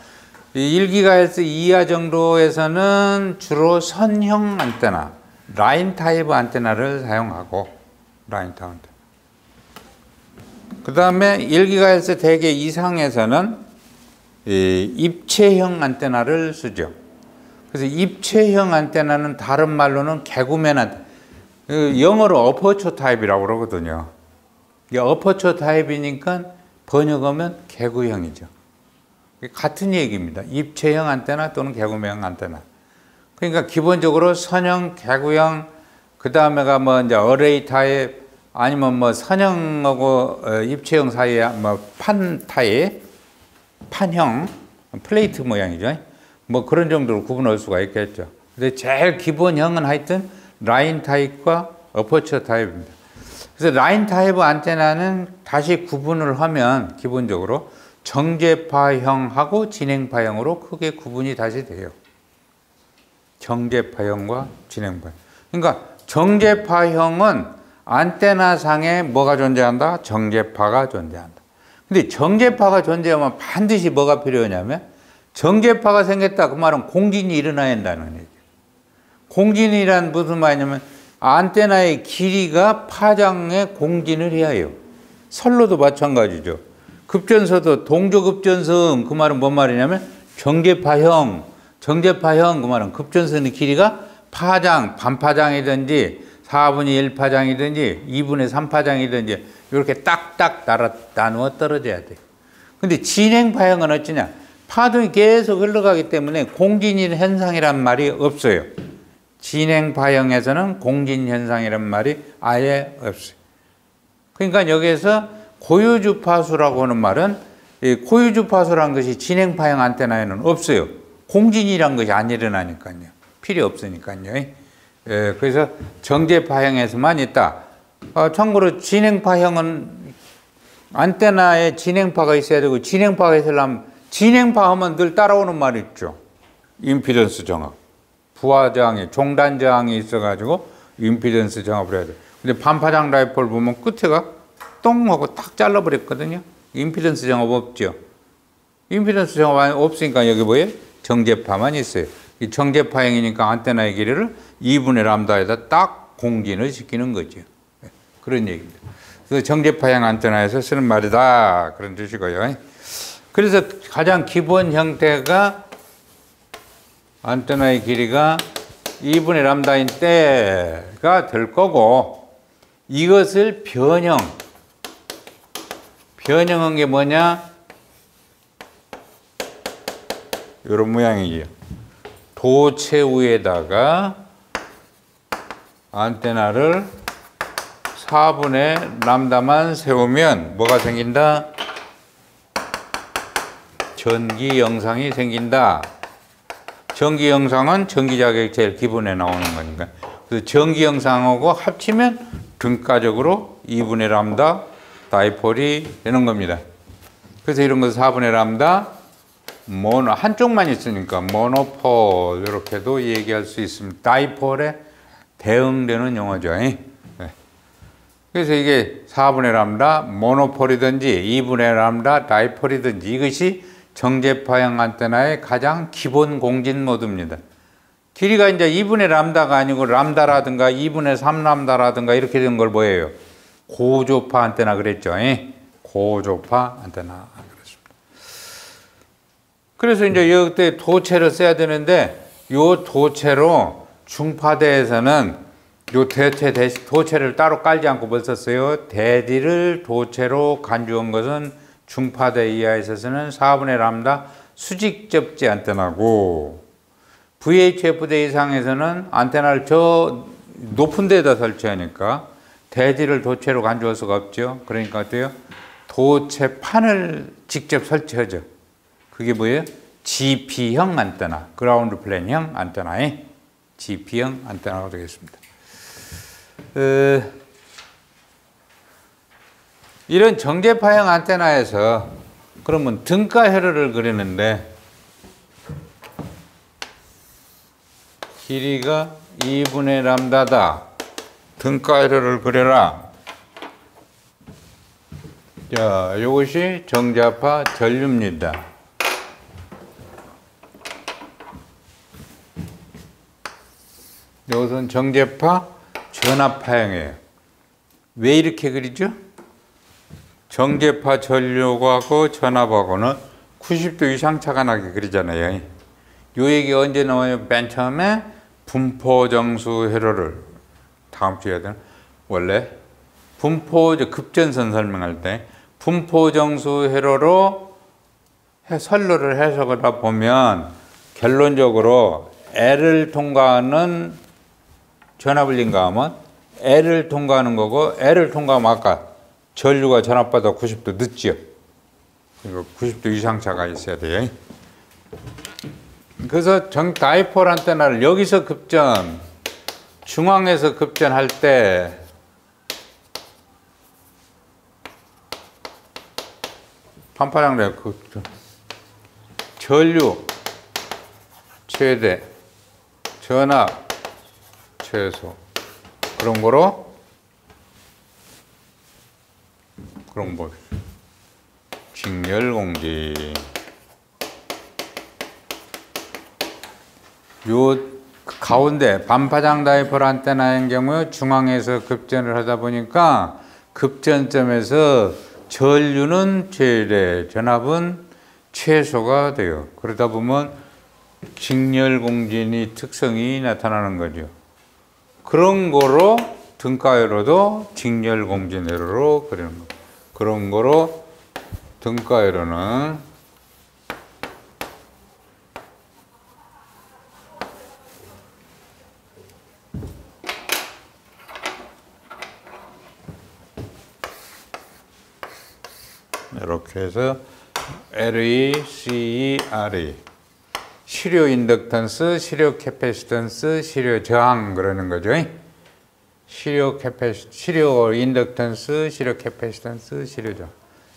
일 기가헤르츠 이하 정도에서는 주로 선형 안테나, 라인 타입 안테나를 사용하고, 라인 타입 안테나. 그 다음에 일 기가헤르츠 대개 이상에서는 이 입체형 안테나를 쓰죠. 그래서 입체형 안테나는 다른 말로는 개구맨 안테나, 영어로 어퍼처 타입이라고 그러거든요. 이게 어퍼처 타입이니까 번역하면 개구형이죠. 같은 얘기입니다. 입체형 안테나 또는 개구형 안테나. 그러니까 기본적으로 선형, 개구형, 그 다음에가 뭐 이제 어레이 타입, 아니면 뭐 선형하고 입체형 사이에 뭐 판 타입, 판형, 플레이트 모양이죠. 뭐 그런 정도로 구분할 수가 있겠죠. 근데 제일 기본형은 하여튼 라인 타입과 어퍼처 타입입니다. 그래서 라인 타입 안테나는 다시 구분을 하면 기본적으로 정제파형하고 진행파형으로 크게 구분이 다시 돼요. 정제파형과 진행파형. 그러니까 정제파형은 안테나상에 뭐가 존재한다? 정제파가 존재한다. 근데 정제파가 존재하면 반드시 뭐가 필요하냐면 정제파가 생겼다, 그 말은 공진이 일어나야 한다는 얘기예요. 공진이란 무슨 말이냐면 안테나의 길이가 파장에 공진을 해야 해요. 선로도 마찬가지죠. 급전선도 동조급전선, 그 말은 뭔 말이냐면 정제파형, 정제파형, 그 말은 급전선의 길이가 파장, 반파장이든지 사분의 일 파장이든지 이분의 삼 파장이든지 이렇게 딱딱 날아, 나누어 떨어져야 돼요. 근데 진행파형은 어찌냐? 파동이 계속 흘러가기 때문에 공진인 현상이란 말이 없어요. 진행파형에서는 공진 현상이란 말이 아예 없어요. 그러니까 여기에서 고유주파수라고 하는 말은 고유주파수라는 것이 진행파형 안테나에는 없어요. 공진이란 것이 안 일어나니까요. 필요 없으니까요. 예, 그래서 정제파형에서만 있다. 어, 참고로 진행파형은 안테나에 진행파가 있어야 되고, 진행파가 있으려면 진행파 하면 늘 따라오는 말이 있죠. 임피던스 정합, 부하 저항이, 종단 저항이 있어가지고 임피던스 정합을 해야 돼요. 근데 반파장 라이플 보면 끝에가 똥 하고 딱 잘라버렸거든요. 임피던스 정합 없죠. 임피던스 정합 없으니까 여기 뭐예요? 정제파만 있어요. 이 정제파형이니까 안테나의 길이를 이분의 람다에다 딱 공진을 시키는 거죠. 그런 얘기입니다. 그래서 정제파형 안테나에서 쓰는 말이다, 그런 뜻이고요. 그래서 가장 기본 형태가 안테나의 길이가 이분의 람다인 때가 될 거고, 이것을 변형, 변형한 게 뭐냐? 이런 모양이에요. 도체 위에다가 안테나를 사분의 람다만 세우면 뭐가 생긴다? 전기 영상이 생긴다. 전기 영상은 전기자극이 제일 기본에 나오는 거니까. 그래서 전기 영상하고 합치면 등가적으로 이분의 람다 다이폴이 되는 겁니다. 그래서 이런 거 사분의 람다 모노, 한쪽만 있으니까 모노폴, 이렇게도 얘기할 수 있습니다. 다이폴에 대응되는 용어죠. 네. 그래서 이게 사분의 람다 모노폴이든지 이분의 람다 다이폴이든지, 이것이 정제파형 안테나의 가장 기본 공진 모드입니다. 길이가 이제 이분의 람다가 아니고 람다라든가 이분의 삼 람다라든가 이렇게 된 걸 뭐예요? 고조파 안테나 그랬죠. 네. 고조파 안테나. 그래서 이제 여기 때 도체를 써야 되는데, 요 도체로 중파대에서는 요 대체 대신 도체를 따로 깔지 않고 뭘 썼어요? 대디를 도체로 간주한 것은 중파대 이하에 있어서는 사분의 람다 수직 접지 안테나고, 브이에이치에프대 이상에서는 안테나를 저 높은 데다 설치하니까 대지를 도체로 간주할 수가 없죠. 그러니까 어때요? 도체판을 직접 설치하죠. 그게 뭐예요? 지피형 안테나, 그라운드 플랜형 안테나에 지피형 안테나가 되겠습니다. 어, 이런 정제파형 안테나에서 그러면 등가 회로를 그리는데 길이가 이분의 람다다. 등가 회로를 그려라. 자, 이것이 정제파 전류입니다. 이것은 정제파 전압파형이에요. 왜 이렇게 그리죠? 정제파 전류하고 전압하고는 구십 도 이상 차가 나게 그리잖아요. 요 얘기 언제 나와요? 맨 처음에 분포정수 회로를 다음 주에 해야 되나? 원래 분포 급전선 설명할 때 분포정수 회로로 선로를 해석하다 보면 결론적으로 L을 통과하는 전압을 인가하면 L을 통과하는 거고, L을 통과하면 아까 전류가 전압보다 구십 도 늦지요. 그리고 구십 도 이상 차가 있어야 돼요. 그래서 정 다이폴 안테나를 여기서 급전, 중앙에서 급전할 때 반파량력 급전, 전류 최대, 전압 최소, 그런 거로 그런 거 직렬공지. 요 가운데 반파장 다이폴 안테나인 경우 중앙에서 급전을 하다 보니까 급전점에서 전류는 최대, 전압은 최소가 돼요. 그러다 보면 직렬공진이 특성이 나타나는 거죠. 그런 거로 등가회로도 직렬공진 회로로 그리는 거예요. 그런 거로 등가회로는 이렇게 해서 엘 이, 씨 이, 알 이 시료 인덕턴스, 시료 캐패시턴스, 시료 저항 그러는 거죠. 시료 캐패시, 시료 인덕턴스, 시료 캐패시턴스, 시료 저항,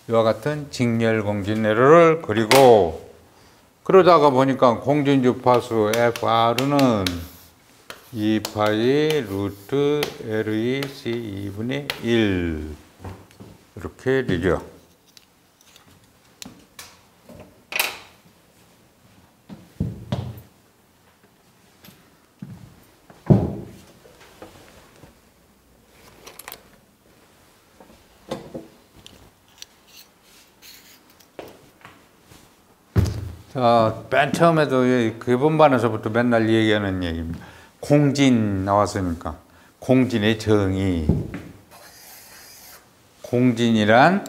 이와 같은 직렬 공진 회로를 그리고, 그러다가 보니까 공진 주파수 에프 알은 이 파이 루트 엘 이 씨 이분의 일 이렇게 되죠. 어, 맨 처음에도 기본반에서부터 맨날 얘기하는 얘기입니다. 공진 나왔으니까 공진의 정의. 공진이란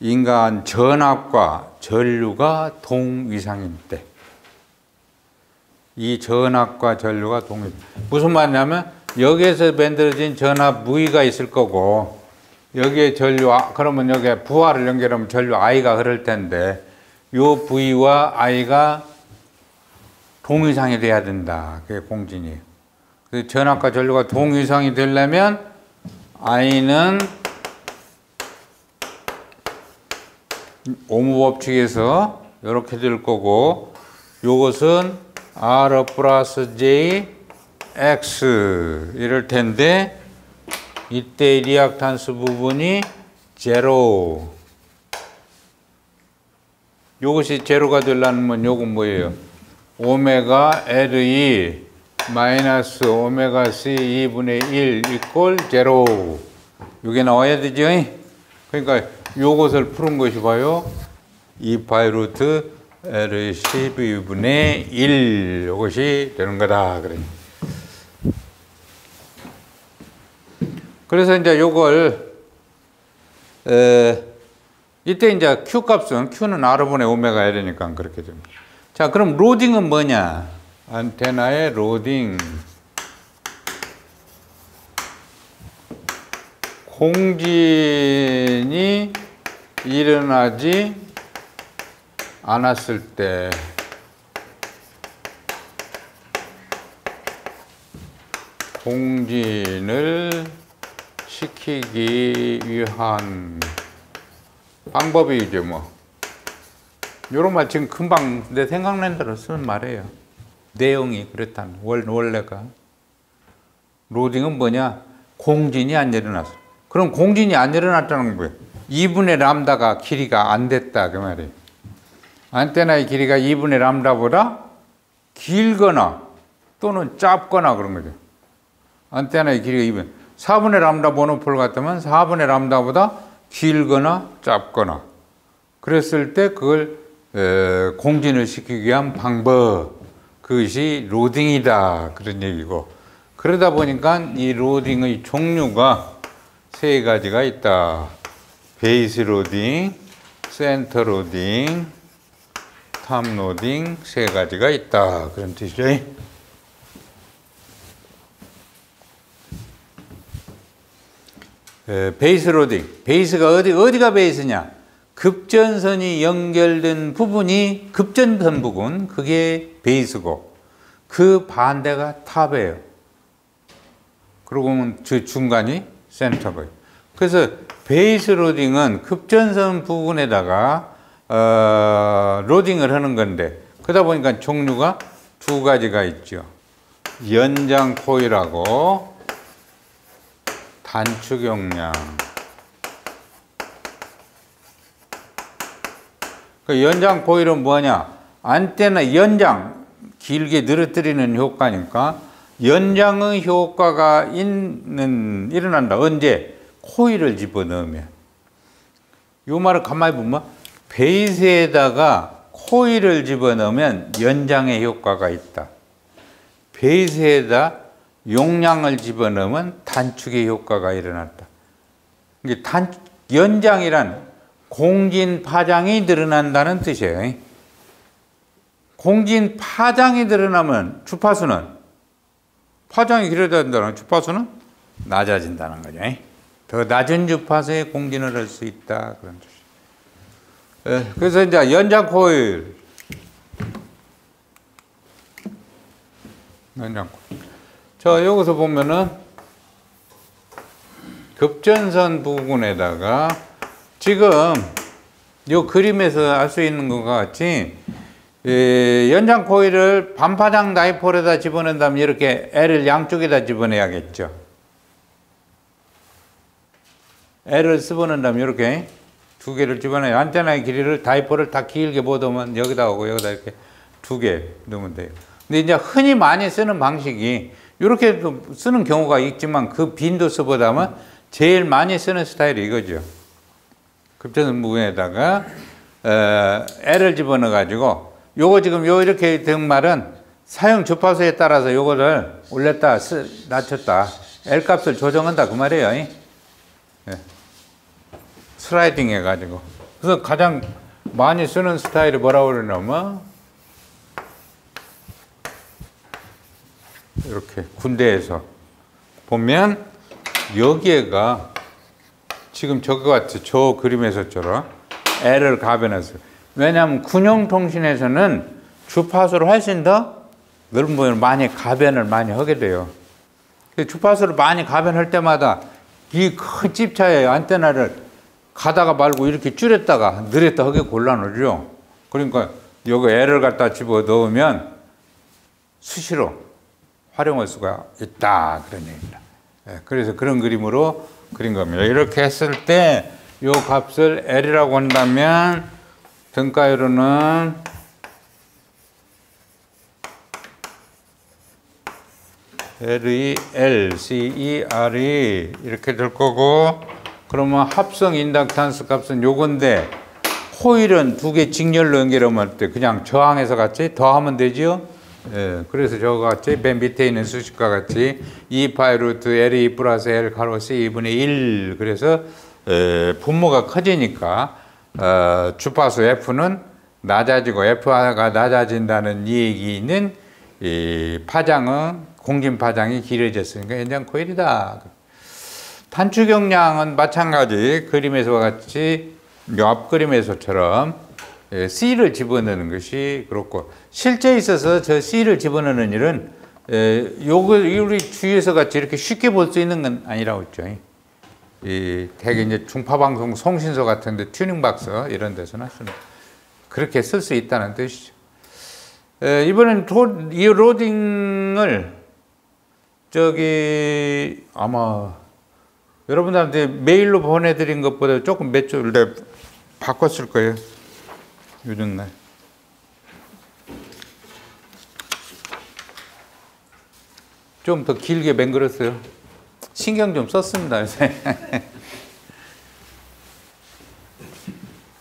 인간 전압과 전류가 동위상일 때. 이 전압과 전류가 동위. 무슨 말이냐면 여기에서 만들어진 전압 무이가 있을 거고, 여기에 전류, 그러면 여기에 부하를 연결하면 전류 I가 흐를 텐데, 요 V와 I가 동위상이 돼야 된다. 그게 공진이에요. 그래서 전압과 전류가 동위상이 되려면 I는 오무법칙에서 이렇게 될 거고, 요것은 R 플러스 J X 이럴 텐데, 이때 리액탄스 부분이 제로. 요것이 제로가 되려면 요건 뭐예요? 오메가 엘 이 마이너스 오메가 씨 이분의 일 이꼴 제로. 요게 나와야 되죠. 그러니까 요것을 푸는 것이 봐요. 이 파이 루트 를 십이 분의 일, 이것이 되는 거다. 그래. 그래서 이제 요걸, 에, 이때 이제 Q 값은, Q는 R분의 오메가 L이니까 그렇게 됩니다. 자, 그럼 로딩은 뭐냐? 안테나의 로딩. 공진이 일어나지 않았을 때 공진을 시키기 위한 방법이 이제 뭐 요런 말 지금 금방 내 생각난 대로 쓰는 말이에요. 내용이 그렇다는 원래가 로딩은 뭐냐? 공진이 안 일어났어. 그럼 공진이 안 일어났다는 거예요. 이분의 람다가 길이가 안 됐다 그 말이에요. 안테나의 길이가 이분의 람다보다 길거나 또는 짧거나 그런 거죠. 안테나의 길이가 이분. 사분의 람다 모노폴 같으면 사분의 람다보다 길거나 짧거나. 그랬을 때 그걸 에, 공진을 시키기 위한 방법. 그것이 로딩이다. 그런 얘기고. 그러다 보니까 이 로딩의 종류가 세 가지가 있다. 베이스 로딩, 센터 로딩, 탑로딩 세 가지가 있다. 그런 뜻이죠. 에, 베이스 로딩. 베이스가 어디, 어디가 베이스냐? 급전선이 연결된 부분이, 급전선 부분, 그게 베이스고, 그 반대가 탑이에요. 그러고 보면 저 중간이 센터고요. 그래서 베이스 로딩은 급전선 부분에다가 어, 로딩을 하는 건데 그러다 보니까 종류가 두 가지가 있죠. 연장 코일하고 단축 용량. 그 연장 코일은 뭐냐? 안테나 연장 길게 늘어뜨리는 효과니까 연장의 효과가 있는 일어난다. 언제? 코일을 집어넣으면. 요 말을 가만히 보면 베이스에다가 코일을 집어넣으면 연장의 효과가 있다. 베이스에다 용량을 집어넣으면 단축의 효과가 일어났다. 이게 단 연장이란 공진 파장이 늘어난다는 뜻이에요. 공진 파장이 늘어나면 주파수는 파장이 길어진다는 주파수는 낮아진다는 거죠. 더 낮은 주파수에 공진을 할 수 있다 그런 뜻이에요. 그래서 이제 연장 코일. 연장 코일. 자, 여기서 보면은 급전선 부분에다가 지금 요 그림에서 알 수 있는 것 같이 연장 코일을 반파장 다이폴에다 집어넣는다면 이렇게 L을 양쪽에다 집어넣어야겠죠. L을 집어넣는다면 이렇게. 두 개를 집어넣어요. 안테나의 길이를 다이폴을 다 길게 못 오면 여기다 오고 여기다 이렇게 두 개 넣으면 돼요. 근데 이제 흔히 많이 쓰는 방식이 이렇게 쓰는 경우가 있지만 그 빈도수보다는 제일 많이 쓰는 스타일이 이거죠. 급전선 부분에다가 L을 집어넣어 가지고 요거 지금 요 이렇게 된 말은 사용 주파수에 따라서 요거를 올렸다 낮췄다 L 값을 조정한다 그 말이에요. 슬라이딩 해가지고. 그래서 가장 많이 쓰는 스타일이 뭐라고 그러냐면, 이렇게 군대에서 보면, 여기에가 지금 저거 같죠. 저 그림에서처럼. L을 가변했어요. 왜냐하면 군용통신에서는 주파수를 훨씬 더 넓은 부분을 많이 가변을 많이 하게 돼요. 주파수를 많이 가변할 때마다 이 큰 집차에 안테나를 가다가 말고 이렇게 줄였다가 늘렸다 하게 곤란하죠. 그러니까 여기 L을 갖다 집어 넣으면 수시로 활용할 수가 있다. 그런 얘기입니다. 그래서 그런 그림으로 그린 겁니다. 이렇게 했을 때 이 값을 L이라고 한다면 등가율은 L E L C E R E 이렇게 될 거고 그러면 합성 인덕턴스 값은 요건데 호일은 두 개 직렬로 연결하면 때 그냥 저항해서 같이 더하면 되지요. 예, 그래서 저거 같이 맨 밑에 있는 수식과 같이 이 파이 루트 엘이 플러스 L 가로 씨 이분의 일. 그래서 예, 분모가 커지니까 어, 주파수 F는 낮아지고 F가 낮아진다는 얘기 있는 이 파장은 공진 파장이 길어졌으니까 현장 코일이다. 단축 역량은 마찬가지 그림에서와 같이 이 앞 그림에서처럼 C를 집어넣는 것이 그렇고, 실제 있어서 저 C를 집어넣는 일은 요걸 우리 주위에서 같이 이렇게 쉽게 볼 수 있는 건 아니라고 했죠. 이 대개 이제 중파방송 송신소 같은데 튜닝 박스 이런 데서나 쓰는 그렇게 쓸 수 있다는 뜻이죠. 에, 이번엔 도, 이 로딩을 저기 아마 여러분들한테 메일로 보내드린 것보다 조금 몇 줄 네, 바꿨을 거예요. 요즘 날. 좀 더 길게 맹글었어요. 신경 좀 썼습니다, 요새.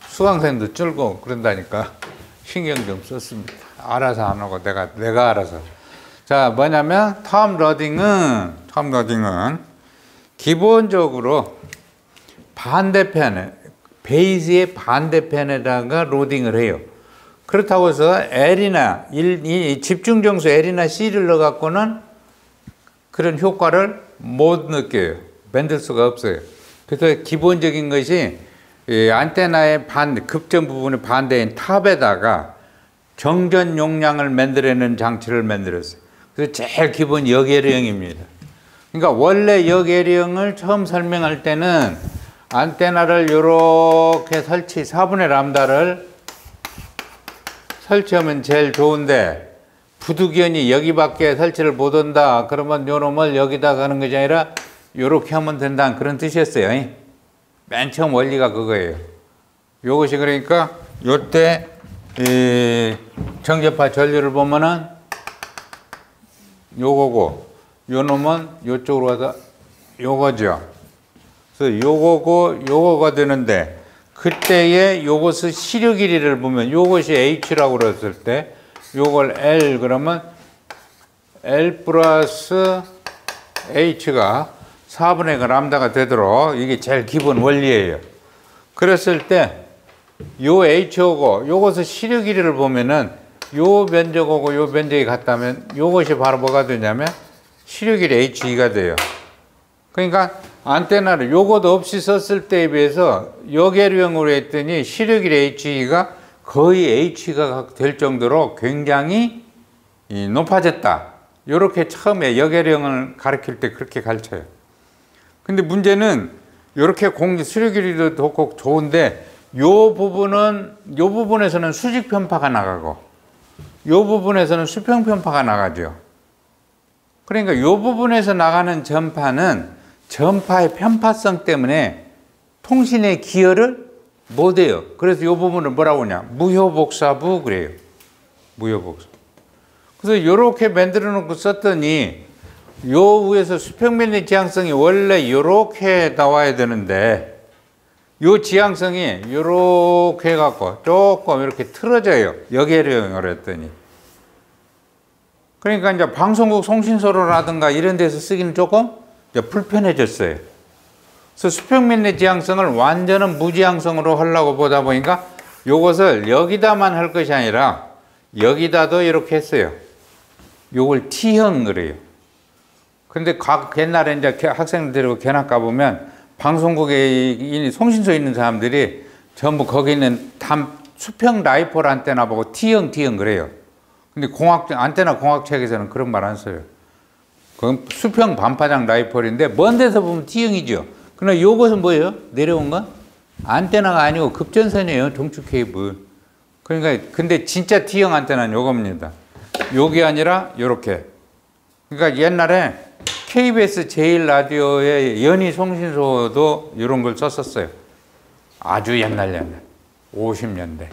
수강생도 줄고 그런다니까 신경 좀 썼습니다. 알아서 안 하고 내가, 내가 알아서. 자, 뭐냐면, 텀 러딩은, 텀 러딩은 기본적으로 반대편에, 베이스의 반대편에다가 로딩을 해요. 그렇다고 해서 L이나 일, 이 집중정수 L이나 C를 넣어갖고는 그런 효과를 못 느껴요. 만들 수가 없어요. 그래서 기본적인 것이 이 안테나의 반, 급전 부분의 반대인 탑에다가 정전 용량을 만들어내는 장치를 만들었어요. 그래서 제일 기본 역예령입니다. 그러니까 원래 역예령을 처음 설명할 때는 안테나를 이렇게 설치, 사분의 람다를 설치하면 제일 좋은데, 부득이히 여기밖에 설치를 못 한다. 그러면 요놈을 여기다가 하는 것이 아니라, 요렇게 하면 된다는 그런 뜻이었어요. 맨 처음 원리가 그거예요. 요것이 그러니까, 요때, 이, 정제파 전류를 보면은, 요거고, 요놈은 요쪽으로 와서 요거죠. 그래서 요거고 요거가 되는데, 그때의 요것의 시료 길이를 보면 요것이 H라고 그랬을 때 요걸 L 그러면 L 플러스 H가 사분의 그 람다가 되도록, 이게 제일 기본 원리예요. 그랬을 때 요 H하고 요것의 시료 길이를 보면은 요 면적하고 요 면적이 같다면 요것이 바로 뭐가 되냐면 시료 길이 에이치이가 돼요. 그러니까 안테나를 요것도 없이 썼을 때에 비해서 여계령으로 했더니 시력이 에이치이가 거의 에이치이가 될 정도로 굉장히 높아졌다. 요렇게 처음에 여계령을 가르칠 때 그렇게 가르쳐요. 근데 문제는 요렇게 공지 수력길이도 좋고 좋은데, 요 부분은 요 부분에서는 수직 편파가 나가고 요 부분에서는 수평 편파가 나가죠. 그러니까 요 부분에서 나가는 전파는 전파의 편파성 때문에 통신의 기여를 못해요. 그래서 이 부분을 뭐라고 하냐, 무효복사부 그래요. 무효복사. 그래서 이렇게 만들어 놓고 썼더니 요 위에서 수평면의 지향성이 원래 이렇게 나와야 되는데, 요 지향성이 이렇게 해갖고 조금 이렇게 틀어져요. 여계령을 했더니. 그러니까 이제 방송국 송신소로라든가 이런 데서 쓰기는 조금 불편해졌어요. 그래서 수평면의 지향성을 완전한 무지향성으로 하려고 보다 보니까 요것을 여기다만 할 것이 아니라 여기다도 이렇게 했어요. 요걸 T형 그래요. 근데 각 옛날에 이제 학생들하고 견학 가보면 방송국에 송신소에 있는 사람들이 전부 거기 있는 담, 수평 라이폴 안테나 보고 T형 T형 그래요. 근데 공학, 안테나 공학책에서는 그런 말 안 써요. 그건 수평 반파장 라이폴인데 먼 데서 보면 T형이죠. 그러나 요것은 뭐예요? 내려온 건? 안테나가 아니고 급전선이에요. 종축 케이블. 그러니까 근데 진짜 T형 안테나는 요겁니다. 요게 아니라 요렇게. 그러니까 옛날에 케이비에스 제일 라디오의 연희 송신소도 이런 걸 썼었어요. 아주 옛날 옛날. 오십 년대.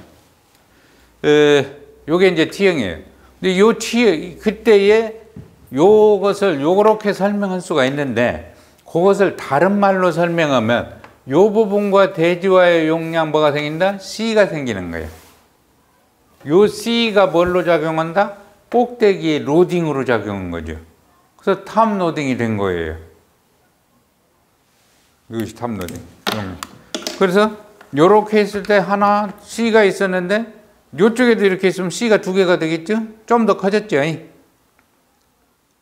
에, 요게 이제 T형이에요. 근데 요 T, 그때의 요것을 요렇게 설명할 수가 있는데, 그것을 다른 말로 설명하면 요 부분과 대지와의 용량 뭐가 생긴다? C가 생기는 거예요. 요 C가 뭘로 작용한다? 꼭대기의 로딩으로 작용한 거죠. 그래서 탑 로딩이 된 거예요. 이것이 탑 로딩. 그래서 요렇게 했을 때 하나 C가 있었는데 요쪽에도 이렇게 있으면 C가 두 개가 되겠죠? 좀 더 커졌죠.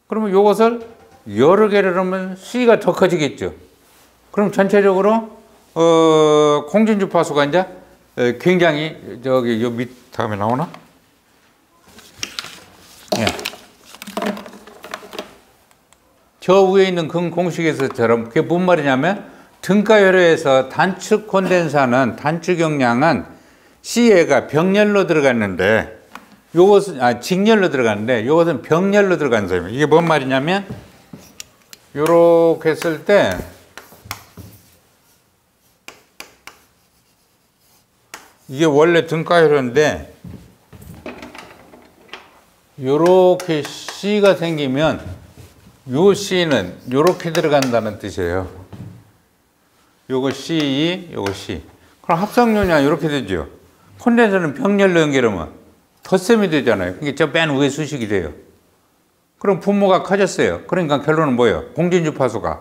그러면 요것을 여러 개를 하면 C가 더 커지겠죠. 그럼 전체적으로 어, 공진주 파수가 이제 굉장히 저기 요 밑 다음에 나오나? 예. 저 위에 있는 근 공식에서처럼 그게 무슨 말이냐면 등가열에서 단축 콘덴사는 단축 용량은 C가 병렬로 들어갔는데 요것은 아 직렬로 들어갔는데 요것은 병렬로 들어간 셈이에요. 이게 뭔 말이냐면 요렇게 했을 때 이게 원래 등가열인데 요렇게 C가 생기면 요 C는 요렇게 들어간다는 뜻이에요. 요거 C, 요거 C. 그럼 합성용량 요렇게 되죠. 콘덴서는 병렬로 연결하면 덧셈이 되잖아요. 그게 저 맨 위에 수식이 돼요. 그럼 분모가 커졌어요. 그러니까 결론은 뭐예요? 공진주 파수가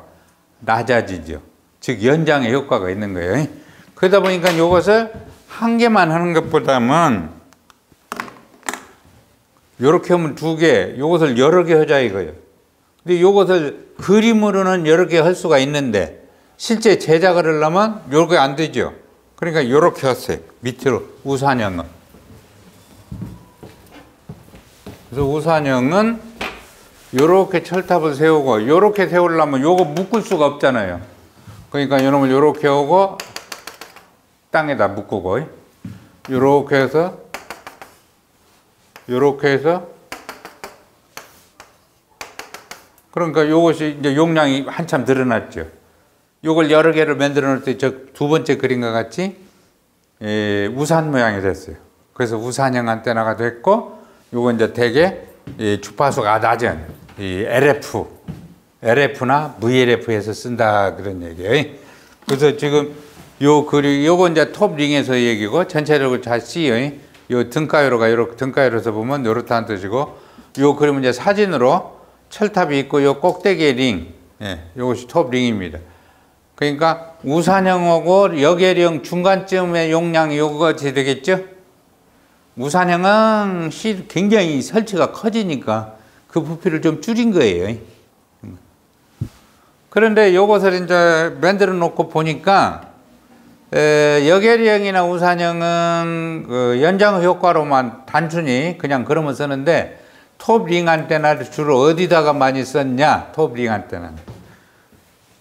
낮아지죠. 즉 연장의 효과가 있는 거예요. 그러다 보니까 요것을 한 개만 하는 것보다는 요렇게 하면 두 개, 요것을 여러 개 하자 이거예요. 근데 요것을 그림으로는 여러 개 할 수가 있는데 실제 제작을 하려면 요렇게 안 되죠. 그러니까 요렇게 했어요. 밑으로 우산형은. 그래서 우산형은 요렇게 철탑을 세우고 요렇게 세우려면 요거 묶을 수가 없잖아요. 그러니까 요놈을 요렇게 하고 땅에다 묶고 요렇게 해서 요렇게 해서 그러니까 요것이 이제 용량이 한참 늘어났죠. 요걸 여러 개를 만들어 놓을 때 저 두 번째 그림과 같이 예, 우산 모양이 됐어요. 그래서 우산형 안테나가 됐고 요건 이제 대개 이 주파수가 낮은 이 엘에프, 엘에프나 브이엘에프에서 쓴다 그런 얘기예요. 그래서 지금 요 그리 요건 이제 톱 링에서 얘기고 전체적으로 잘 C요. 요 등가열로가 요렇게 등가열에서 보면 요렇다는 뜻이고 요 그림은 이제 사진으로 철탑이 있고 요 꼭대기의 링, 예, 요것이 톱 링입니다. 그러니까 우산형하고 여계령 중간쯤의 용량이 요거지 되겠죠? 우산형은 굉장히 설치가 커지니까 그 부피를 좀 줄인 거예요. 그런데 요것을 이제 만들어 놓고 보니까 여계령이나 우산형은 그 연장 효과로만 단순히 그냥 그러면 쓰는데 톱링 안테나를 주로 어디다가 많이 썼냐? 톱링 안테나는.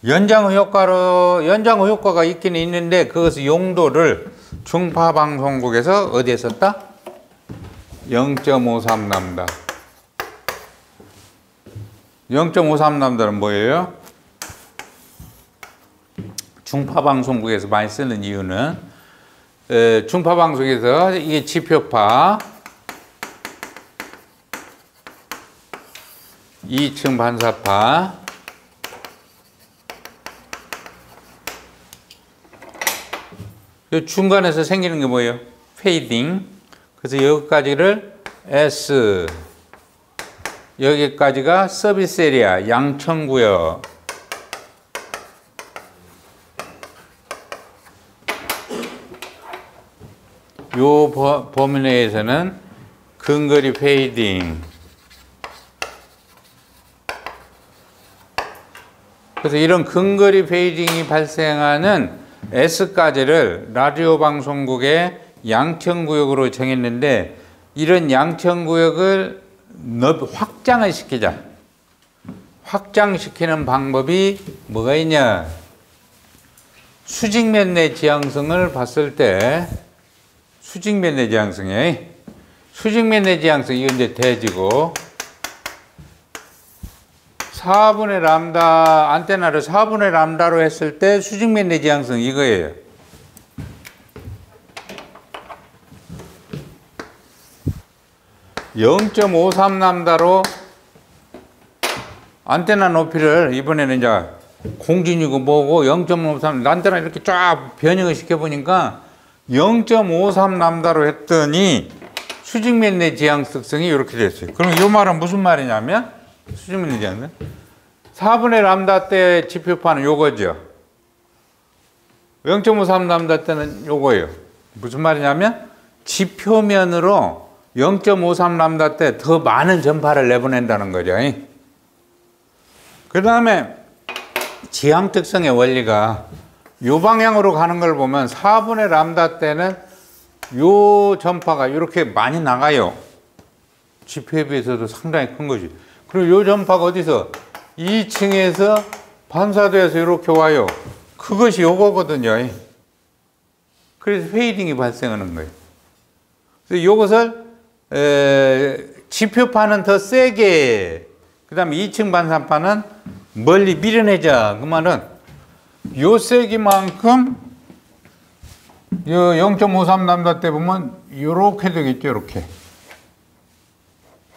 연장 효과로, 연장 효과가 있긴 있는데, 그것의 용도를 중파방송국에서 어디에 썼다? 영 점 오삼 람다. 영 점 오삼 람다는 뭐예요? 중파방송국에서 많이 쓰는 이유는, 중파방송에서 이게 지표파, 이층 반사파, 요 중간에서 생기는 게 뭐예요? 페이딩. 그래서 여기까지를 S, 여기까지가 서비스 에리아, 양천구역. 요 범위 내에서는 근거리 페이딩. 그래서 이런 근거리 페이딩이 발생하는 S까지를 라디오 방송국의 양천구역으로 정했는데 이런 양천구역을 확장을 시키자. 확장시키는 방법이 뭐가 있냐. 수직면 내 지향성을 봤을 때 수직면 내 지향성에 수직면 내 지향성 이건 이제 대지고 사분의 람다, 안테나를 사분의 람다로 했을 때 수직면 내 지향성 이거예요. 영 점 오삼 람다로 안테나 높이를 이번에는 이제 공진이고 뭐고 영 점 오삼 남자랑 이렇게 쫙 변형을 시켜보니까 영 점 오삼 남다로 했더니 수직면내 지향특성이 이렇게 됐어요. 그럼 이 말은 무슨 말이냐면 수직면내 지향은 사분의 람다 때 지표파는 요거죠. 영 점 오삼 람다 때는 요거예요. 무슨 말이냐면 지표면으로 영 점 오삼 람다 때 더 많은 전파를 내보낸다는 거죠. 그 다음에 지향특성의 원리가 요 방향으로 가는 걸 보면 사분의 람다 때는 요 전파가 이렇게 많이 나가요. 지표에 비해서도 상당히 큰 거지. 그리고 요 전파가 어디서? 이 층에서 반사돼서 이렇게 와요. 그것이 요거거든요. 그래서 페이딩이 발생하는 거예요. 그래서 요것을 에, 지표파는 더 세게, 그 다음에 이 층 반사파는 멀리 밀어내자. 그 말은 요 세기만큼 영 점 오삼 람다 때 보면 요렇게 되겠죠. 요렇게.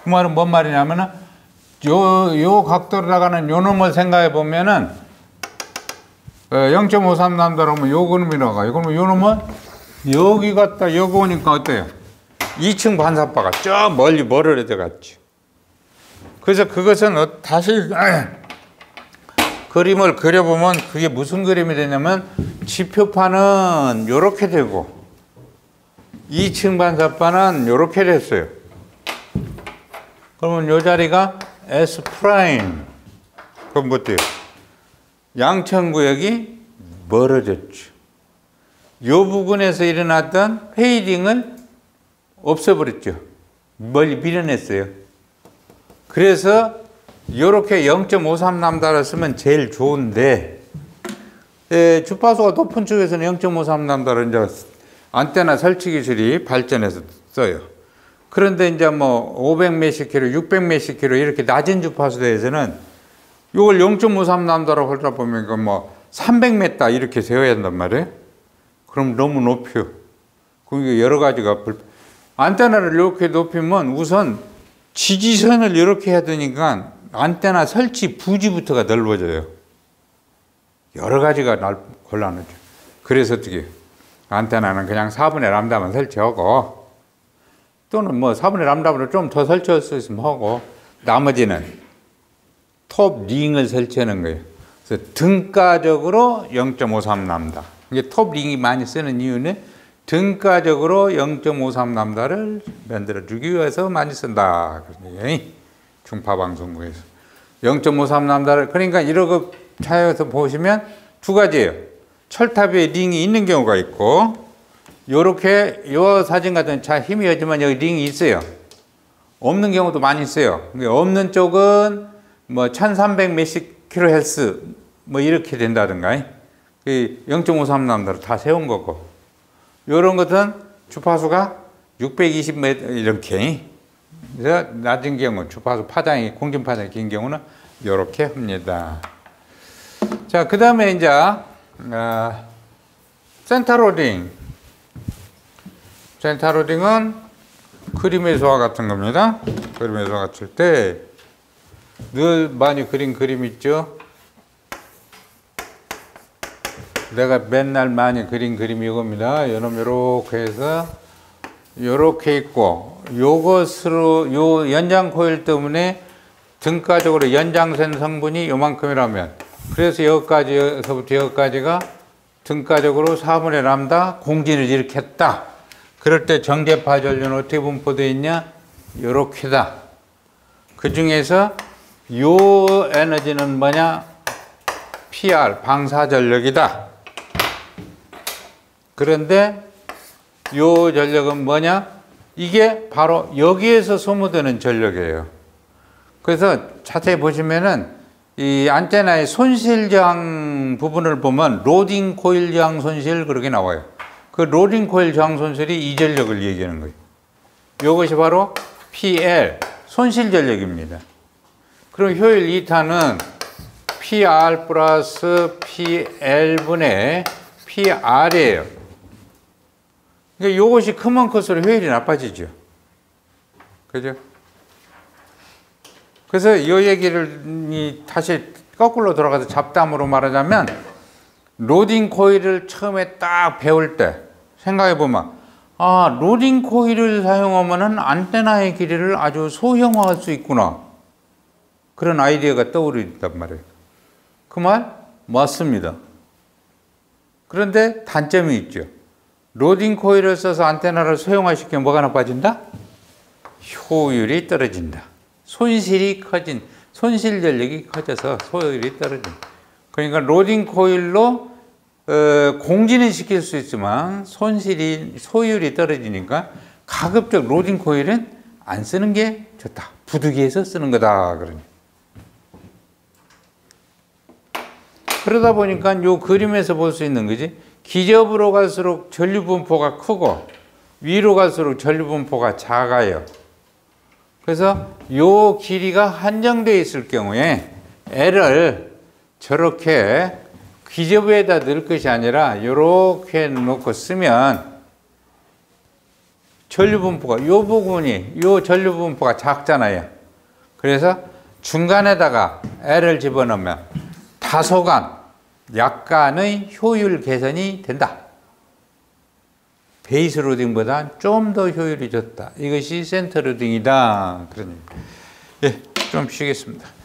그 말은 뭔 말이냐면은 요, 요 각도로 나가는 요 놈을 생각해 보면은 영 점 오삼 람다로 하면 요 놈이 나가요. 그러면 요 놈은 여기 갔다 여기 오니까 어때요? 이 층 반사파가 저 멀리 멀어져 들어갔지. 그래서 그것은 다시 그림을 그려보면 그게 무슨 그림이 되냐면 지표파는 요렇게 되고 이 층 반사파는 요렇게 됐어요. 그러면 요 자리가 S 프라임. 그럼 뭐 돼요? 양천 구역이 멀어졌죠. 요 부근에서 일어났던 페이딩을 없애버렸죠. 멀리 밀어냈어요. 그래서 요렇게 영 점 오삼 남다를 쓰면 제일 좋은데, 예, 주파수가 높은 쪽에서는 영 점 오삼 남다를 이제 안테나 설치 기술이 발전해서 써요. 그런데 이제 뭐 오백 몇십 킬로, 육백 몇십 킬로 이렇게 낮은 주파수대에서는 이걸 영 점 오삼 남다라고 하다 보니까 뭐 삼백 미터 이렇게 세워야 한단 말이에요. 그럼 너무 높여. 그게 여러 가지가 불... 안테나를 이렇게 높이면 우선 지지선을 이렇게 해야 되니까 안테나 설치 부지부터가 넓어져요. 여러 가지가 날 곤란하죠. 그래서 어떻게 안테나는 그냥 사분의 람다만 설치하고 또는 뭐 사분의 람다보다 좀 더 설치할 수 있으면 하고 나머지는 톱 링을 설치하는 거예요. 그래서 등가적으로 영 점 오삼 람다. 이게 톱 링이 많이 쓰는 이유는 등가적으로 영 점 오삼 람다를 만들어주기 위해서 많이 쓴다. 중파방송국에서 영 점 오삼 람다를, 그러니까 이러고 차에서 보시면 두 가지예요. 철탑 위에 링이 있는 경우가 있고, 요렇게 요 사진 같은 차 희미하지만 여기 링이 있어요. 없는 경우도 많이 있어요. 없는 쪽은 뭐 천삼백 몇십 킬로헤르츠 뭐 이렇게 된다든가 영 점 오삼 람다로 다 세운 거고, 요런 것은 주파수가 육백이십 미터 이렇게. 그래서 낮은 경우 주파수 파장이, 공진 파장이 긴 경우는 이렇게 합니다. 자, 그 다음에 이제 어, 센터로딩. 센터로딩은 그림의 소화 같은 겁니다. 그림의 소화 같을 때 늘 많이 그린 그림 있죠. 내가 맨날 많이 그린 그림이 이겁니다. 요놈 요렇게 해서 요렇게 있고, 요것으로 요 연장 코일 때문에 등가적으로 연장선 성분이 요만큼이라면, 그래서 여기까지서부터 여기까지가 등가적으로 사분의 람다 공진을 일으켰다. 그럴 때 정제파 전류는 어떻게 분포되어 있냐? 요렇게다. 그 중에서 요 에너지는 뭐냐? 피알, 방사 전력이다. 그런데 요 전력은 뭐냐? 이게 바로 여기에서 소모되는 전력이에요. 그래서 자세히 보시면은 이 안테나의 손실 저항 부분을 보면 로딩 코일 저항 손실 그렇게 나와요. 그 로딩 코일 저항 손실이 이 전력을 얘기하는 거예요. 이것이 바로 피엘, 손실 전력입니다. 그럼 효율 이타는 피알 플러스 피엘분의 피알이에요. 그러니까 요것이 크면 클수록 효율이 나빠지죠. 그죠? 그래서 이 얘기를 다시 거꾸로 돌아가서 잡담으로 말하자면 로딩 코일을 처음에 딱 배울 때 생각해보면 아, 로딩 코일을 사용하면 안테나의 길이를 아주 소형화할 수 있구나. 그런 아이디어가 떠오른단 말이에요. 그 말 맞습니다. 그런데 단점이 있죠. 로딩 코일을 써서 안테나를 소형화시키면 뭐가 나빠진다? 효율이 떨어진다. 손실이 커진, 손실 전력이 커져서 효율이 떨어진다. 그러니까 로딩 코일로 어, 공진을 시킬 수 있지만 손실이, 소율이 떨어지니까 가급적 로딩 코일은 안 쓰는 게 좋다. 부득이해서 쓰는 거다. 그러니. 그러다 보니까 요 그림에서 볼 수 있는 거지. 기접으로 갈수록 전류 분포가 크고 위로 갈수록 전류 분포가 작아요. 그래서 요 길이가 한정되어 있을 경우에 L을 저렇게 기저부에다 넣을 것이 아니라 이렇게 놓고 쓰면 전류분포가 이 부분이 이 전류분포가 작잖아요. 그래서 중간에다가 L을 집어넣으면 다소간 약간의 효율 개선이 된다. 베이스 로딩보다 좀 더 효율이 좋다. 이것이 센터 로딩이다. 그러니까 예, 좀 쉬겠습니다.